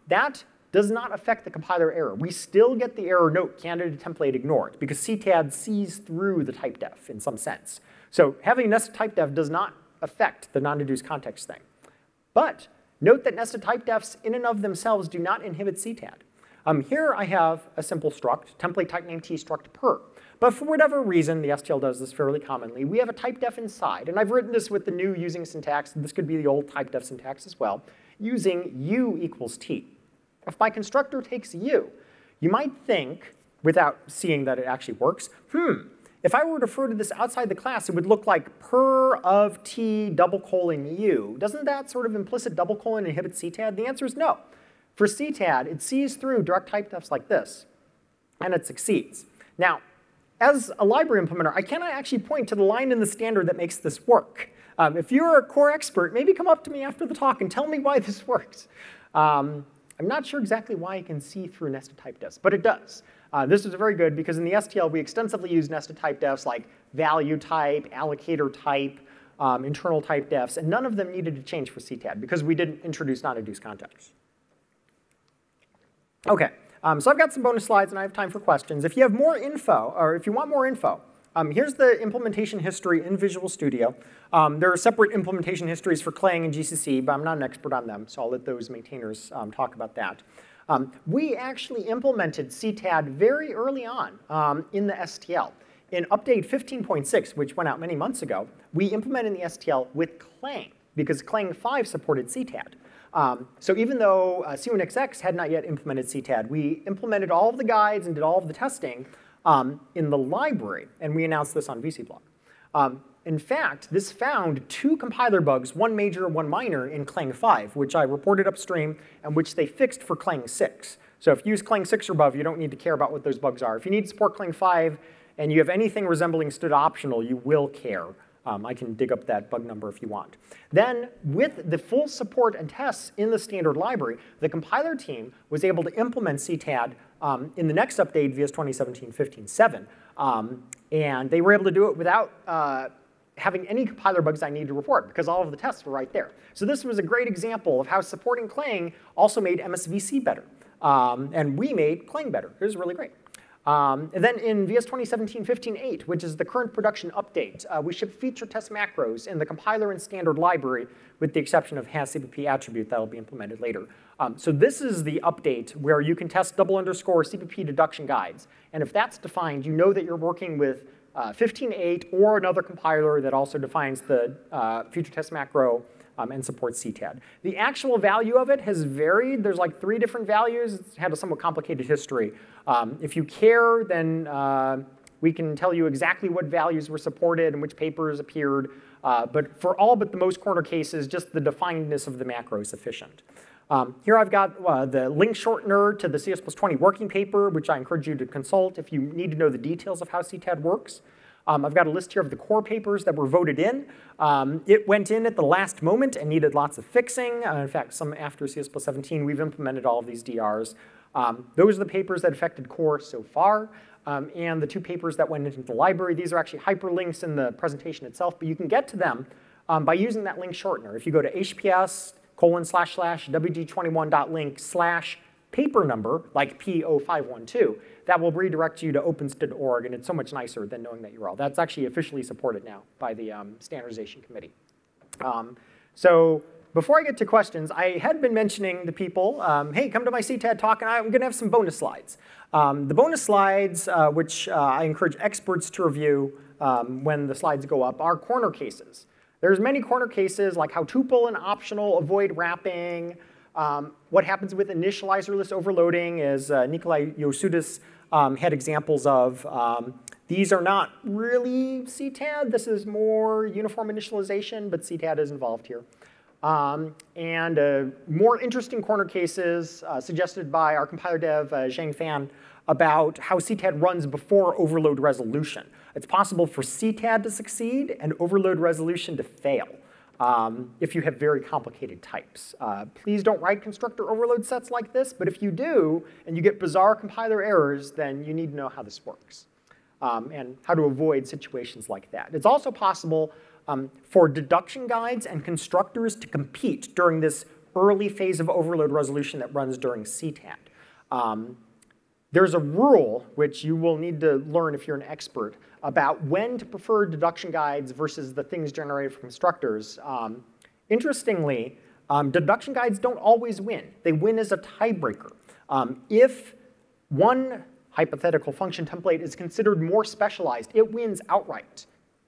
That does not affect the compiler error. We still get the error note, candidate template ignored, because CTAD sees through the type def in some sense. So having nested type def does not affect the non-deduced context thing. But note that nested type defs in and of themselves do not inhibit CTAD. Here I have a simple struct, template type name t struct per. But for whatever reason, the STL does this fairly commonly, we have a type def inside, and I've written this with the new using syntax, and this could be the old type def syntax as well, using u equals t. If my constructor takes u, you might think, without seeing that it actually works, if I were to refer to this outside the class, it would look like per of t double colon u. Doesn't that sort of implicit double colon inhibit CTAD? The answer is no. For CTAD, it sees through direct type defs like this, and it succeeds. Now, as a library implementer, I cannot actually point to the line in the standard that makes this work. If you're a core expert, maybe come up to me after the talk and tell me why this works. I'm not sure exactly why I can see through nested type defs, but it does. This is very good because in the STL, we extensively use nested type defs like value type, allocator type, internal type defs, and none of them needed to change for CTAD because we didn't introduce non-deduced context. Okay, so I've got some bonus slides and I have time for questions. If you have more info, or if you want more info, here's the implementation history in Visual Studio. There are separate implementation histories for Clang and GCC, but I'm not an expert on them, so I'll let those maintainers talk about that. We actually implemented CTAD very early on in the STL. In update 15.6, which went out many months ago, we implemented the STL with Clang, because Clang 5 supported CTAD. So even though C1XX had not yet implemented CTAD, we implemented all of the guides and did all of the testing in the library, and we announced this on VCblog. In fact, this found two compiler bugs, one major, one minor, in Clang 5, which I reported upstream and which they fixed for Clang 6. So if you use Clang 6 or above, you don't need to care about what those bugs are. If you need to support Clang 5 and you have anything resembling std optional, you will care. I can dig up that bug number if you want. Then, with the full support and tests in the standard library, the compiler team was able to implement CTAD in the next update, VS 2017-15.7, and they were able to do it without having any compiler bugs I need to report, because all of the tests were right there. So this was a great example of how supporting Clang also made MSVC better, and we made Clang better. It was really great. And then in VS 2017-15.8, which is the current production update, we ship feature test macros in the compiler and standard library, with the exception of has CPP attribute that will be implemented later. So this is the update where you can test _ CPP deduction guides. And if that's defined, you know that you're working with 15.8 or another compiler that also defines the feature test macro and supports CTAD. The actual value of it has varied. There's like 3 different values. It's had a somewhat complicated history. If you care, then we can tell you exactly what values were supported and which papers appeared. But for all but the most corner cases, just the definedness of the macro is sufficient. Here I've got the link shortener to the CS+20 working paper, which I encourage you to consult if you need to know the details of how CTAD works. I've got a list here of the core papers that were voted in. It went in at the last moment and needed lots of fixing. In fact, some after CS+17, we've implemented all of these DRs. Those are the papers that affected core so far. And the 2 papers that went into the library, these are actually hyperlinks in the presentation itself, but you can get to them by using that link shortener. If you go to hps://wg21.link/paper number, like P0512, that will redirect you to openstd.org, and it's so much nicer than knowing that URL. That's actually officially supported now by the standardization committee. So before I get to questions, I had been mentioning to people, hey, come to my CTAD talk, and I'm going to have some bonus slides. The bonus slides, which I encourage experts to review when the slides go up, are corner cases. There's many corner cases, like how tuple and optional avoid wrapping, What happens with initializerless overloading is Nikolai Yosudis had examples of these are not really CTAD. This is more uniform initialization, but CTAD is involved here. And more interesting corner cases suggested by our compiler dev, Zheng Fan, about how CTAD runs before overload resolution. It's possible for CTAD to succeed and overload resolution to fail if you have very complicated types. Please don't write constructor overload sets like this, but if you do and you get bizarre compiler errors, then you need to know how this works and how to avoid situations like that. It's also possible for deduction guides and constructors to compete during this early phase of overload resolution that runs during CTAD. There's a rule, which you will need to learn if you're an expert, about when to prefer deduction guides versus the things generated from constructors. Interestingly, deduction guides don't always win. They win as a tiebreaker. If one hypothetical function template is considered more specialized, it wins outright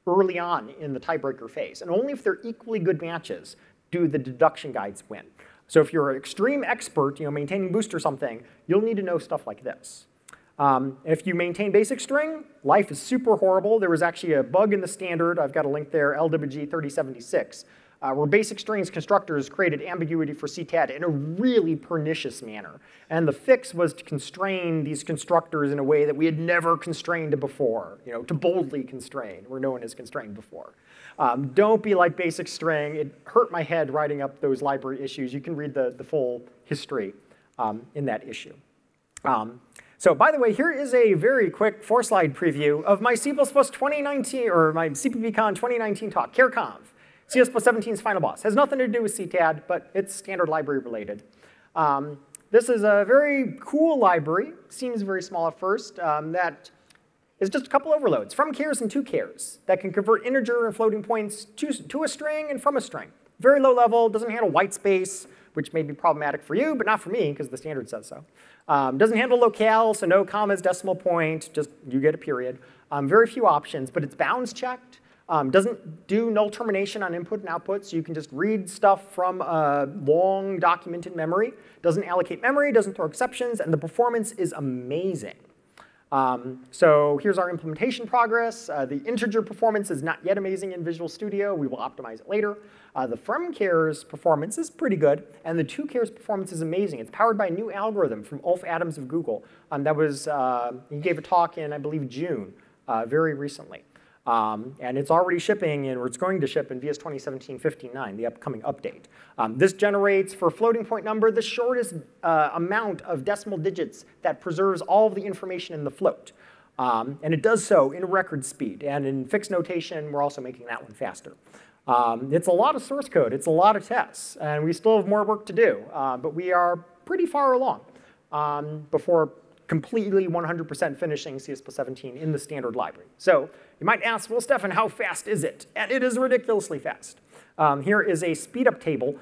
early on in the tiebreaker phase. And only if they're equally good matches do the deduction guides win. So if you're an extreme expert, you know, maintaining Boost or something, you'll need to know stuff like this. If you maintain basic string, life is super horrible. There was actually a bug in the standard. I've got a link there, LWG 3076, where basic strings constructors created ambiguity for CTAD in a really pernicious manner. And the fix was to constrain these constructors in a way that we had never constrained before, you know, to boldly constrain where no one has constrained before. Don't be like basic string. It hurt my head writing up those library issues. You can read the full history in that issue. So by the way, here is a very quick 4-slide preview of my C++ 2019, or my CppCon 2019 talk, CareConv, C++ 17's final boss. Has nothing to do with CTAD, but it's standard library related. This is a very cool library, seems very small at first, that is just a couple overloads, from cars and to cars, that can convert integer and floating points to a string and from a string. Very low level, doesn't handle white space, which may be problematic for you, but not for me, because the standard says so. Doesn't handle locale, so no commas, decimal point, just you get a period. Very few options, but it's bounds checked. Doesn't do null termination on input and output, so you can just read stuff from a long documented memory. Doesn't allocate memory, doesn't throw exceptions, and the performance is amazing. So here's our implementation progress. The integer performance is not yet amazing in Visual Studio. We will optimize it later. The from cares performance is pretty good, and the to cares performance is amazing. It's powered by a new algorithm from Ulf Adams of Google. That was, he gave a talk in, I believe, June, very recently. And it's already shipping, or it's going to ship in VS 2017-59, the upcoming update. This generates, for floating point number, the shortest amount of decimal digits that preserves all of the information in the float. And it does so in record speed. And in fixed notation, we're also making that one faster. It's a lot of source code. It's a lot of tests. And we still have more work to do. But we are pretty far along before completely 100% finishing C++ 17 in the standard library. So you might ask, well, Stefan, how fast is it? And it is ridiculously fast. Here is a speedup table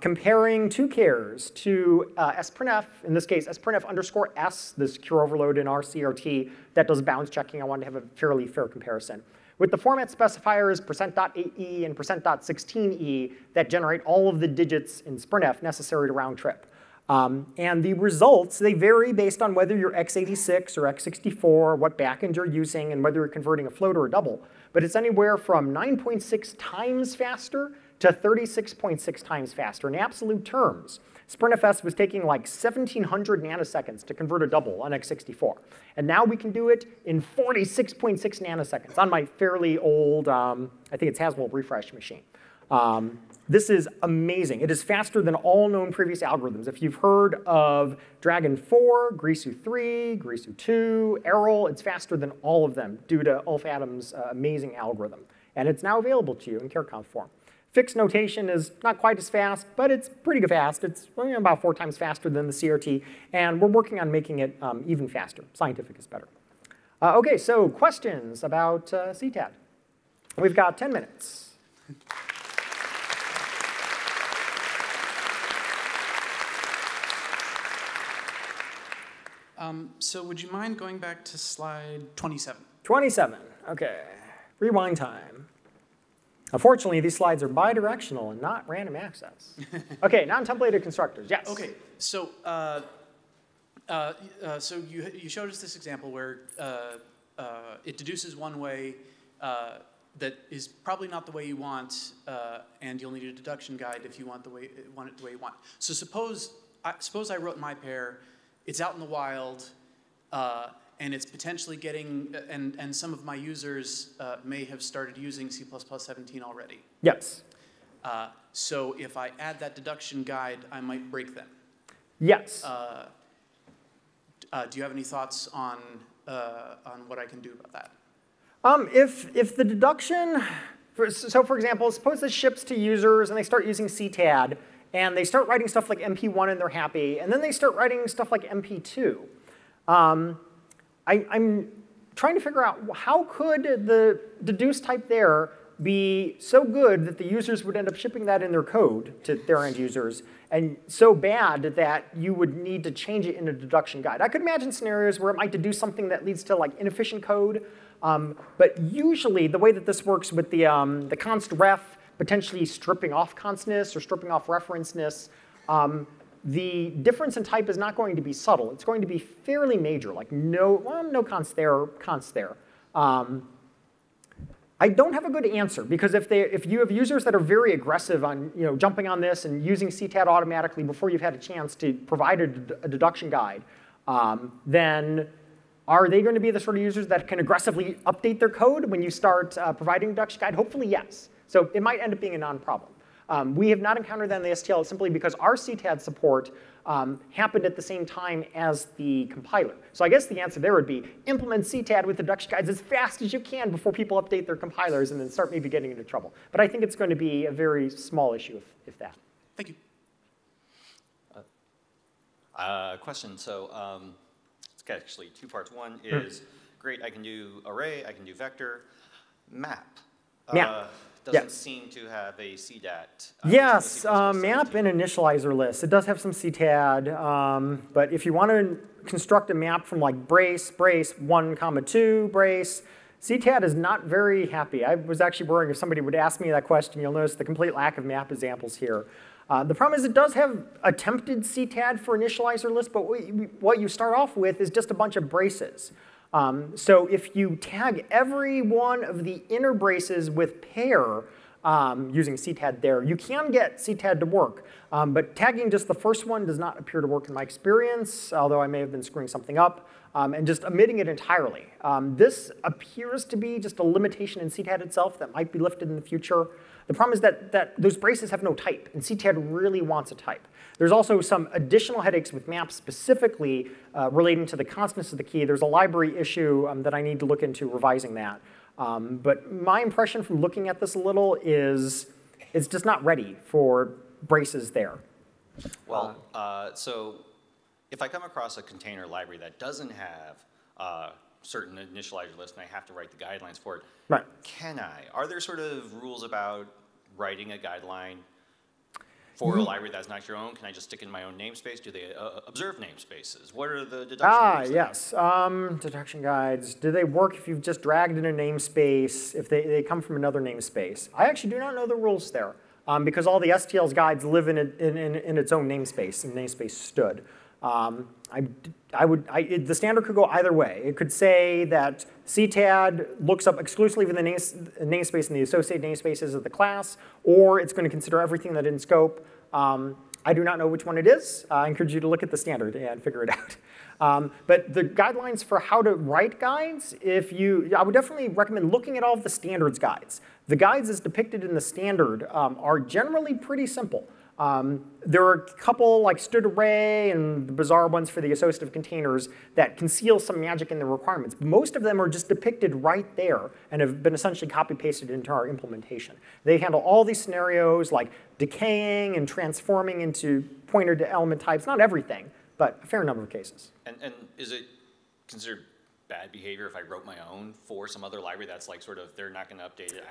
comparing two cares to sprintf, in this case, sprintf_s, this cure overload in our CRT that does bounds checking. I wanted to have a fairly fair comparison. With the format specifiers %.8e and %.16e that generate all of the digits in sprintf necessary to round trip. And the results, they vary based on whether you're x86 or x64, what backend you're using, and whether you're converting a float or a double. But it's anywhere from 9.6 times faster to 36.6 times faster. In absolute terms, SprintFS was taking like 1,700 nanoseconds to convert a double on x64. And now we can do it in 46.6 nanoseconds on my fairly old, I think it's Haswell refresh machine. This is amazing. It is faster than all known previous algorithms. If you've heard of Dragon 4, Grisou 3, Grisou 2, Errol, it's faster than all of them due to Ulf Adams' amazing algorithm. And it's now available to you in CareConv form. Fixed notation is not quite as fast, but it's pretty fast. It's about 4 times faster than the CRT, and we're working on making it even faster. Scientific is better. Okay, so questions about CTAD? We've got 10 minutes. So would you mind going back to slide 27? 27, okay. Rewind time. Unfortunately, these slides are bidirectional and not random access. Okay, non-templated constructors, yes. Okay, so so you showed us this example where it deduces one way that is probably not the way you want, and you'll need a deduction guide if you want it the way you want. So suppose I wrote my pair, it's out in the wild, and it's potentially getting, and some of my users may have started using C++17 already. Yes. So if I add that deduction guide, I might break them. Yes. Do you have any thoughts on what I can do about that? If the deduction, for example, suppose this ships to users and they start using CTAD, and they start writing stuff like MP1 and they're happy, and then they start writing stuff like MP2. I'm trying to figure out how could the deduce type there be so good that the users would end up shipping that in their code to their end users, and so bad that you would need to change it in a deduction guide. I could imagine scenarios where it might deduce something that leads to like inefficient code, but usually the way that this works with the const ref potentially stripping off constness or stripping off referenceness, the difference in type is not going to be subtle. It's going to be fairly major, like no const there, const there. I don't have a good answer, because if you have users that are very aggressive on jumping on this and using CTAD automatically before you've had a chance to provide a deduction guide, then are they going to be the sort of users that can aggressively update their code when you start providing a deduction guide? Hopefully, yes. So it might end up being a non-problem. We have not encountered that in the STL simply because our CTAD support happened at the same time as the compiler. So I guess the answer there would be implement CTAD with deduction guides as fast as you can before people update their compilers and then start maybe getting into trouble. But I think it's going to be a very small issue if that. Thank you. Question. So it's actually two parts. One is, great, I can do array, I can do vector. Map. Doesn't seem to have a CTAD. Yes, map and initializer list. It does have some CTAD, but if you want to construct a map from like brace, 1, 2, brace, CTAD is not very happy. I was actually worrying if somebody would ask me that question. You'll notice the complete lack of map examples here. The problem is it does have attempted CTAD for initializer list, but what you start off with is just a bunch of braces. So if you tag every one of the inner braces with pair using CTAD there, you can get CTAD to work. But tagging just the first one does not appear to work in my experience, although I may have been screwing something up, and just omitting it entirely. This appears to be just a limitation in CTAD itself that might be lifted in the future. The problem is that those braces have no type, and CTAD really wants a type. There's also some additional headaches with maps specifically relating to the constness of the key. There's a library issue that I need to look into revising that. But my impression from looking at this a little is it's just not ready for braces there. Well, so if I come across a container library that doesn't have certain initializer list and I have to write the guidelines for it, right. Can I? Are there sort of rules about writing a guideline for a library that's not your own? Can I just stick in my own namespace? Do they observe namespaces? What are the deduction guides? Yes. Deduction guides. Do they work if you've just dragged in a namespace, if they come from another namespace? I actually do not know the rules there, because all the STL's guides live in its own namespace, and namespace stud. The standard could go either way. It could say that CTAD looks up exclusively within the namespace and the associated namespaces of the class, or it's going to consider everything that in scope. I do not know which one it is. I encourage you to look at the standard and figure it out. But the guidelines for how to write guides, I would definitely recommend looking at all of the standards guides. The guides as depicted in the standard are generally pretty simple. There are a couple like std array and the bizarre ones for the associative containers that conceal some magic in the requirements. Most of them are just depicted right there and have been essentially copy-pasted into our implementation. They handle all these scenarios like decaying and transforming into pointer to element types. Not everything, but a fair number of cases. And is it considered bad behavior if I wrote my own for some other library that's like sort of they're not going to update it?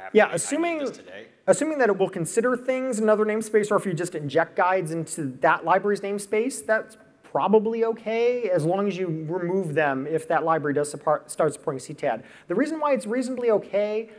Assuming that it will consider things in another namespace, or if you just inject guides into that library's namespace, that's probably okay as long as you remove them if that library does support, start supporting CTAD. The reason why it's reasonably okay,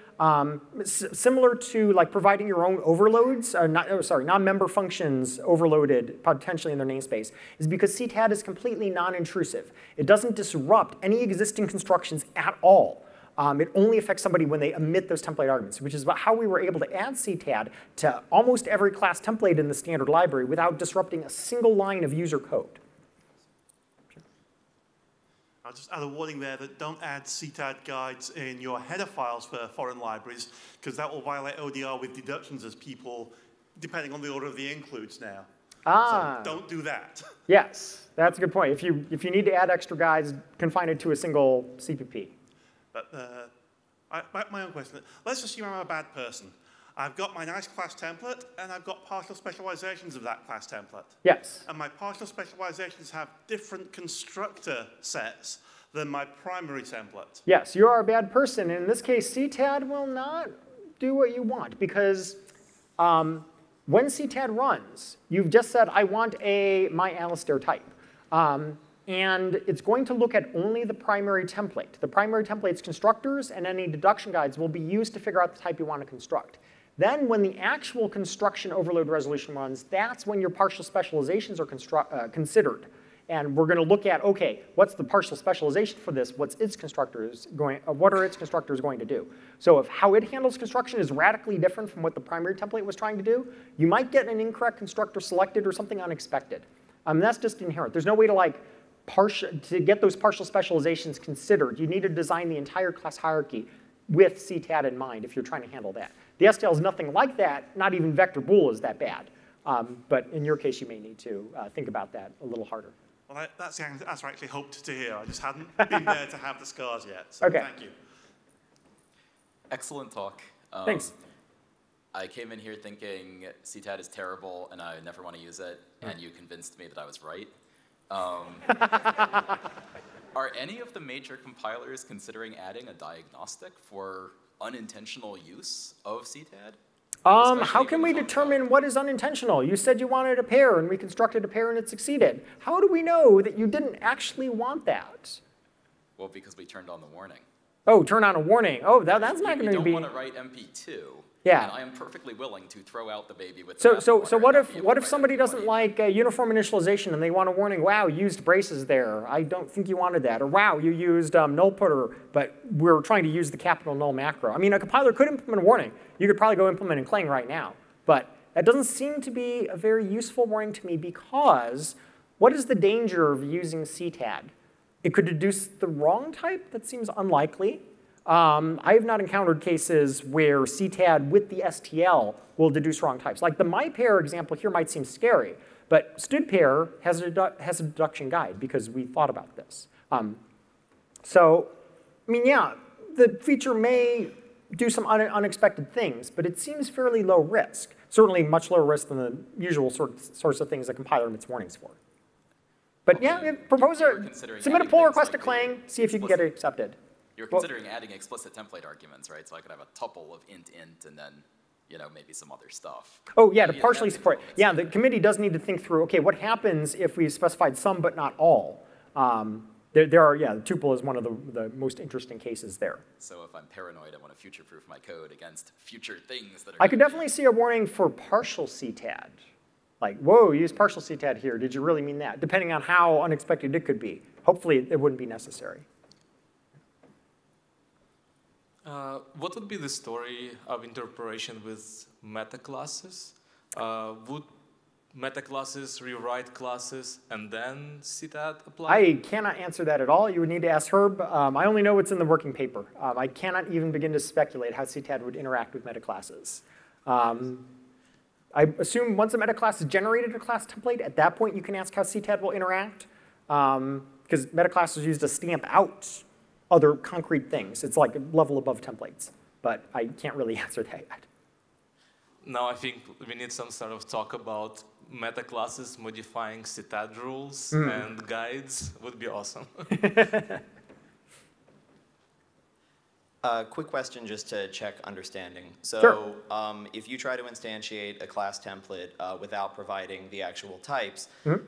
similar to like providing your own overloads, non-member functions overloaded potentially in their namespace, is because CTAD is completely non-intrusive. It doesn't disrupt any existing constructions at all. It only affects somebody when they omit those template arguments, which is how we were able to add CTAD to almost every class template in the standard library without disrupting a single line of user code. I'll just add a warning there that don't add CTAD guides in your header files for foreign libraries, because that will violate ODR with deductions as people, depending on the order of the includes now. Ah. So don't do that. Yes, that's a good point. If you need to add extra guides, confine it to a single CPP. But my own question, let's assume I'm a bad person. I've got my nice class template, and I've got partial specializations of that class template. Yes. And my partial specializations have different constructor sets than my primary template. Yes, you are a bad person. In this case, CTAD will not do what you want, because when CTAD runs, you've just said, I want a my_Alistair type. And it's going to look at only the primary template. The primary template's constructors and any deduction guides will be used to figure out the type you want to construct. Then when the actual construction overload resolution runs, that's when your partial specializations are considered. And we're going to look at, okay, what's the partial specialization for this? What's its constructors going, what are its constructors going to do? So if how it handles construction is radically different from what the primary template was trying to do, you might get an incorrect constructor selected or something unexpected. That's just inherent. There's no way to like, to get those partial specializations considered, you need to design the entire class hierarchy with CTAD in mind if you're trying to handle that. The STL is nothing like that. Not even vector bool is that bad. But in your case, you may need to think about that a little harder. Well, that's the answer I actually hoped to hear. I just hadn't been there to have the scars yet. So okay. Thank you. Excellent talk. Thanks. I came in here thinking CTAD is terrible and I never want to use it, and you convinced me that I was right. Are any of the major compilers considering adding a diagnostic for unintentional use of CTAD? How can we determine what is unintentional? You said you wanted a pair, and we constructed a pair, and it succeeded. How do we know that you didn't actually want that? Well, because we turned on the warning. Oh, turn on a warning. Oh, that's not going to be... You don't want to write MP2. Yeah. And I am perfectly willing to throw out the baby with the bathwater. So what if somebody doesn't like uniform initialization and they want a warning, wow, used braces there. I don't think you wanted that. Or wow, you used null putter, but we're trying to use the capital null macro. I mean, a compiler could implement a warning. You could probably go implement in Clang right now. But that doesn't seem to be a very useful warning to me, because what is the danger of using CTAD? It could deduce the wrong type? That seems unlikely. I have not encountered cases where CTAD with the STL will deduce wrong types. Like the myPair example here might seem scary, but studPair has a deduction guide because we thought about this. So, I mean, yeah, the feature may do some unexpected things, but it seems fairly low risk. Certainly much lower risk than the usual sorts of things a compiler emits warnings for. But okay. Yeah, submit a pull request to Clang, see if you can get it accepted. You're considering adding explicit template arguments, right? So I could have a tuple of int, and then maybe some other stuff. Oh, yeah, to partially support. Yeah, the committee does need to think through, okay, what happens if we specified some but not all? The tuple is one of the most interesting cases there. So if I'm paranoid, I want to future-proof my code against future things that are... I could definitely see a warning for partial CTAD. Like, whoa, use partial CTAD here. Did you really mean that? Depending on how unexpected it could be. Hopefully, it wouldn't be necessary. What would be the story of interporation with metaclasses? Would metaclasses rewrite classes and then CTAD apply? I cannot answer that at all. You would need to ask Herb. I only know what's in the working paper. I cannot even begin to speculate how CTAD would interact with metaclasses. I assume once a metaclass is generated in a class template, at that point you can ask how CTAD will interact, because metaclass is used to stamp out other concrete things. It's like a level above templates, but I can't really answer that yet. Now I think we need some sort of talk about metaclasses modifying CTAD rules and guides. Would be awesome. Quick question just to check understanding. So sure. If you try to instantiate a class template without providing the actual types, mm-hmm.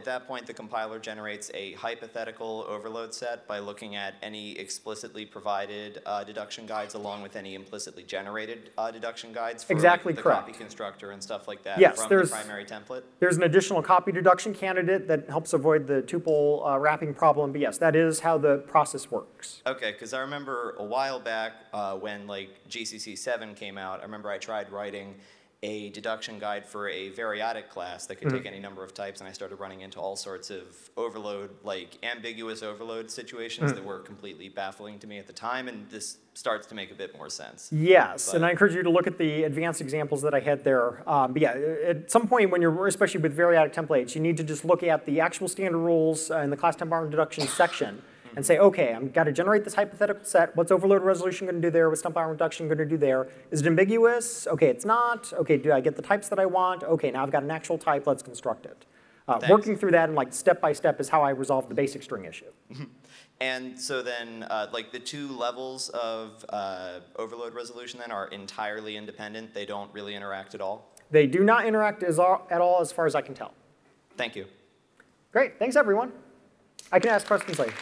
At that point the compiler generates a hypothetical overload set by looking at any explicitly provided deduction guides along with any implicitly generated deduction guides for exactly the correct. Copy constructor and stuff like that yes, from the primary template? There's an additional copy deduction candidate that helps avoid the tuple wrapping problem, but yes, that is how the process works. Okay, because I remember a while back when like GCC 7 came out, I remember I tried writing a deduction guide for a variadic class that could mm-hmm. take any number of types, and I started running into all sorts of overload, like ambiguous overload situations mm-hmm. that were completely baffling to me at the time, and this starts to make a bit more sense. Yes, but. And I encourage you to look at the advanced examples that I had there. But yeah, at some point when you're, especially with variadic templates, you need to just look at the actual standard rules in the class temp-arm deduction section. And say, okay, I've got to generate this hypothetical set. What's overload resolution going to do there? What's temp-arm reduction going to do there? Is it ambiguous? Okay, it's not. Okay, do I get the types that I want? Okay, now I've got an actual type. Let's construct it. Working through that and like step by step is how I resolve the basic string issue. And so then, like the two levels of overload resolution then are entirely independent. They don't really interact at all. They do not interact at all, as far as I can tell. Thank you. Great. Thanks, everyone. I can ask questions later.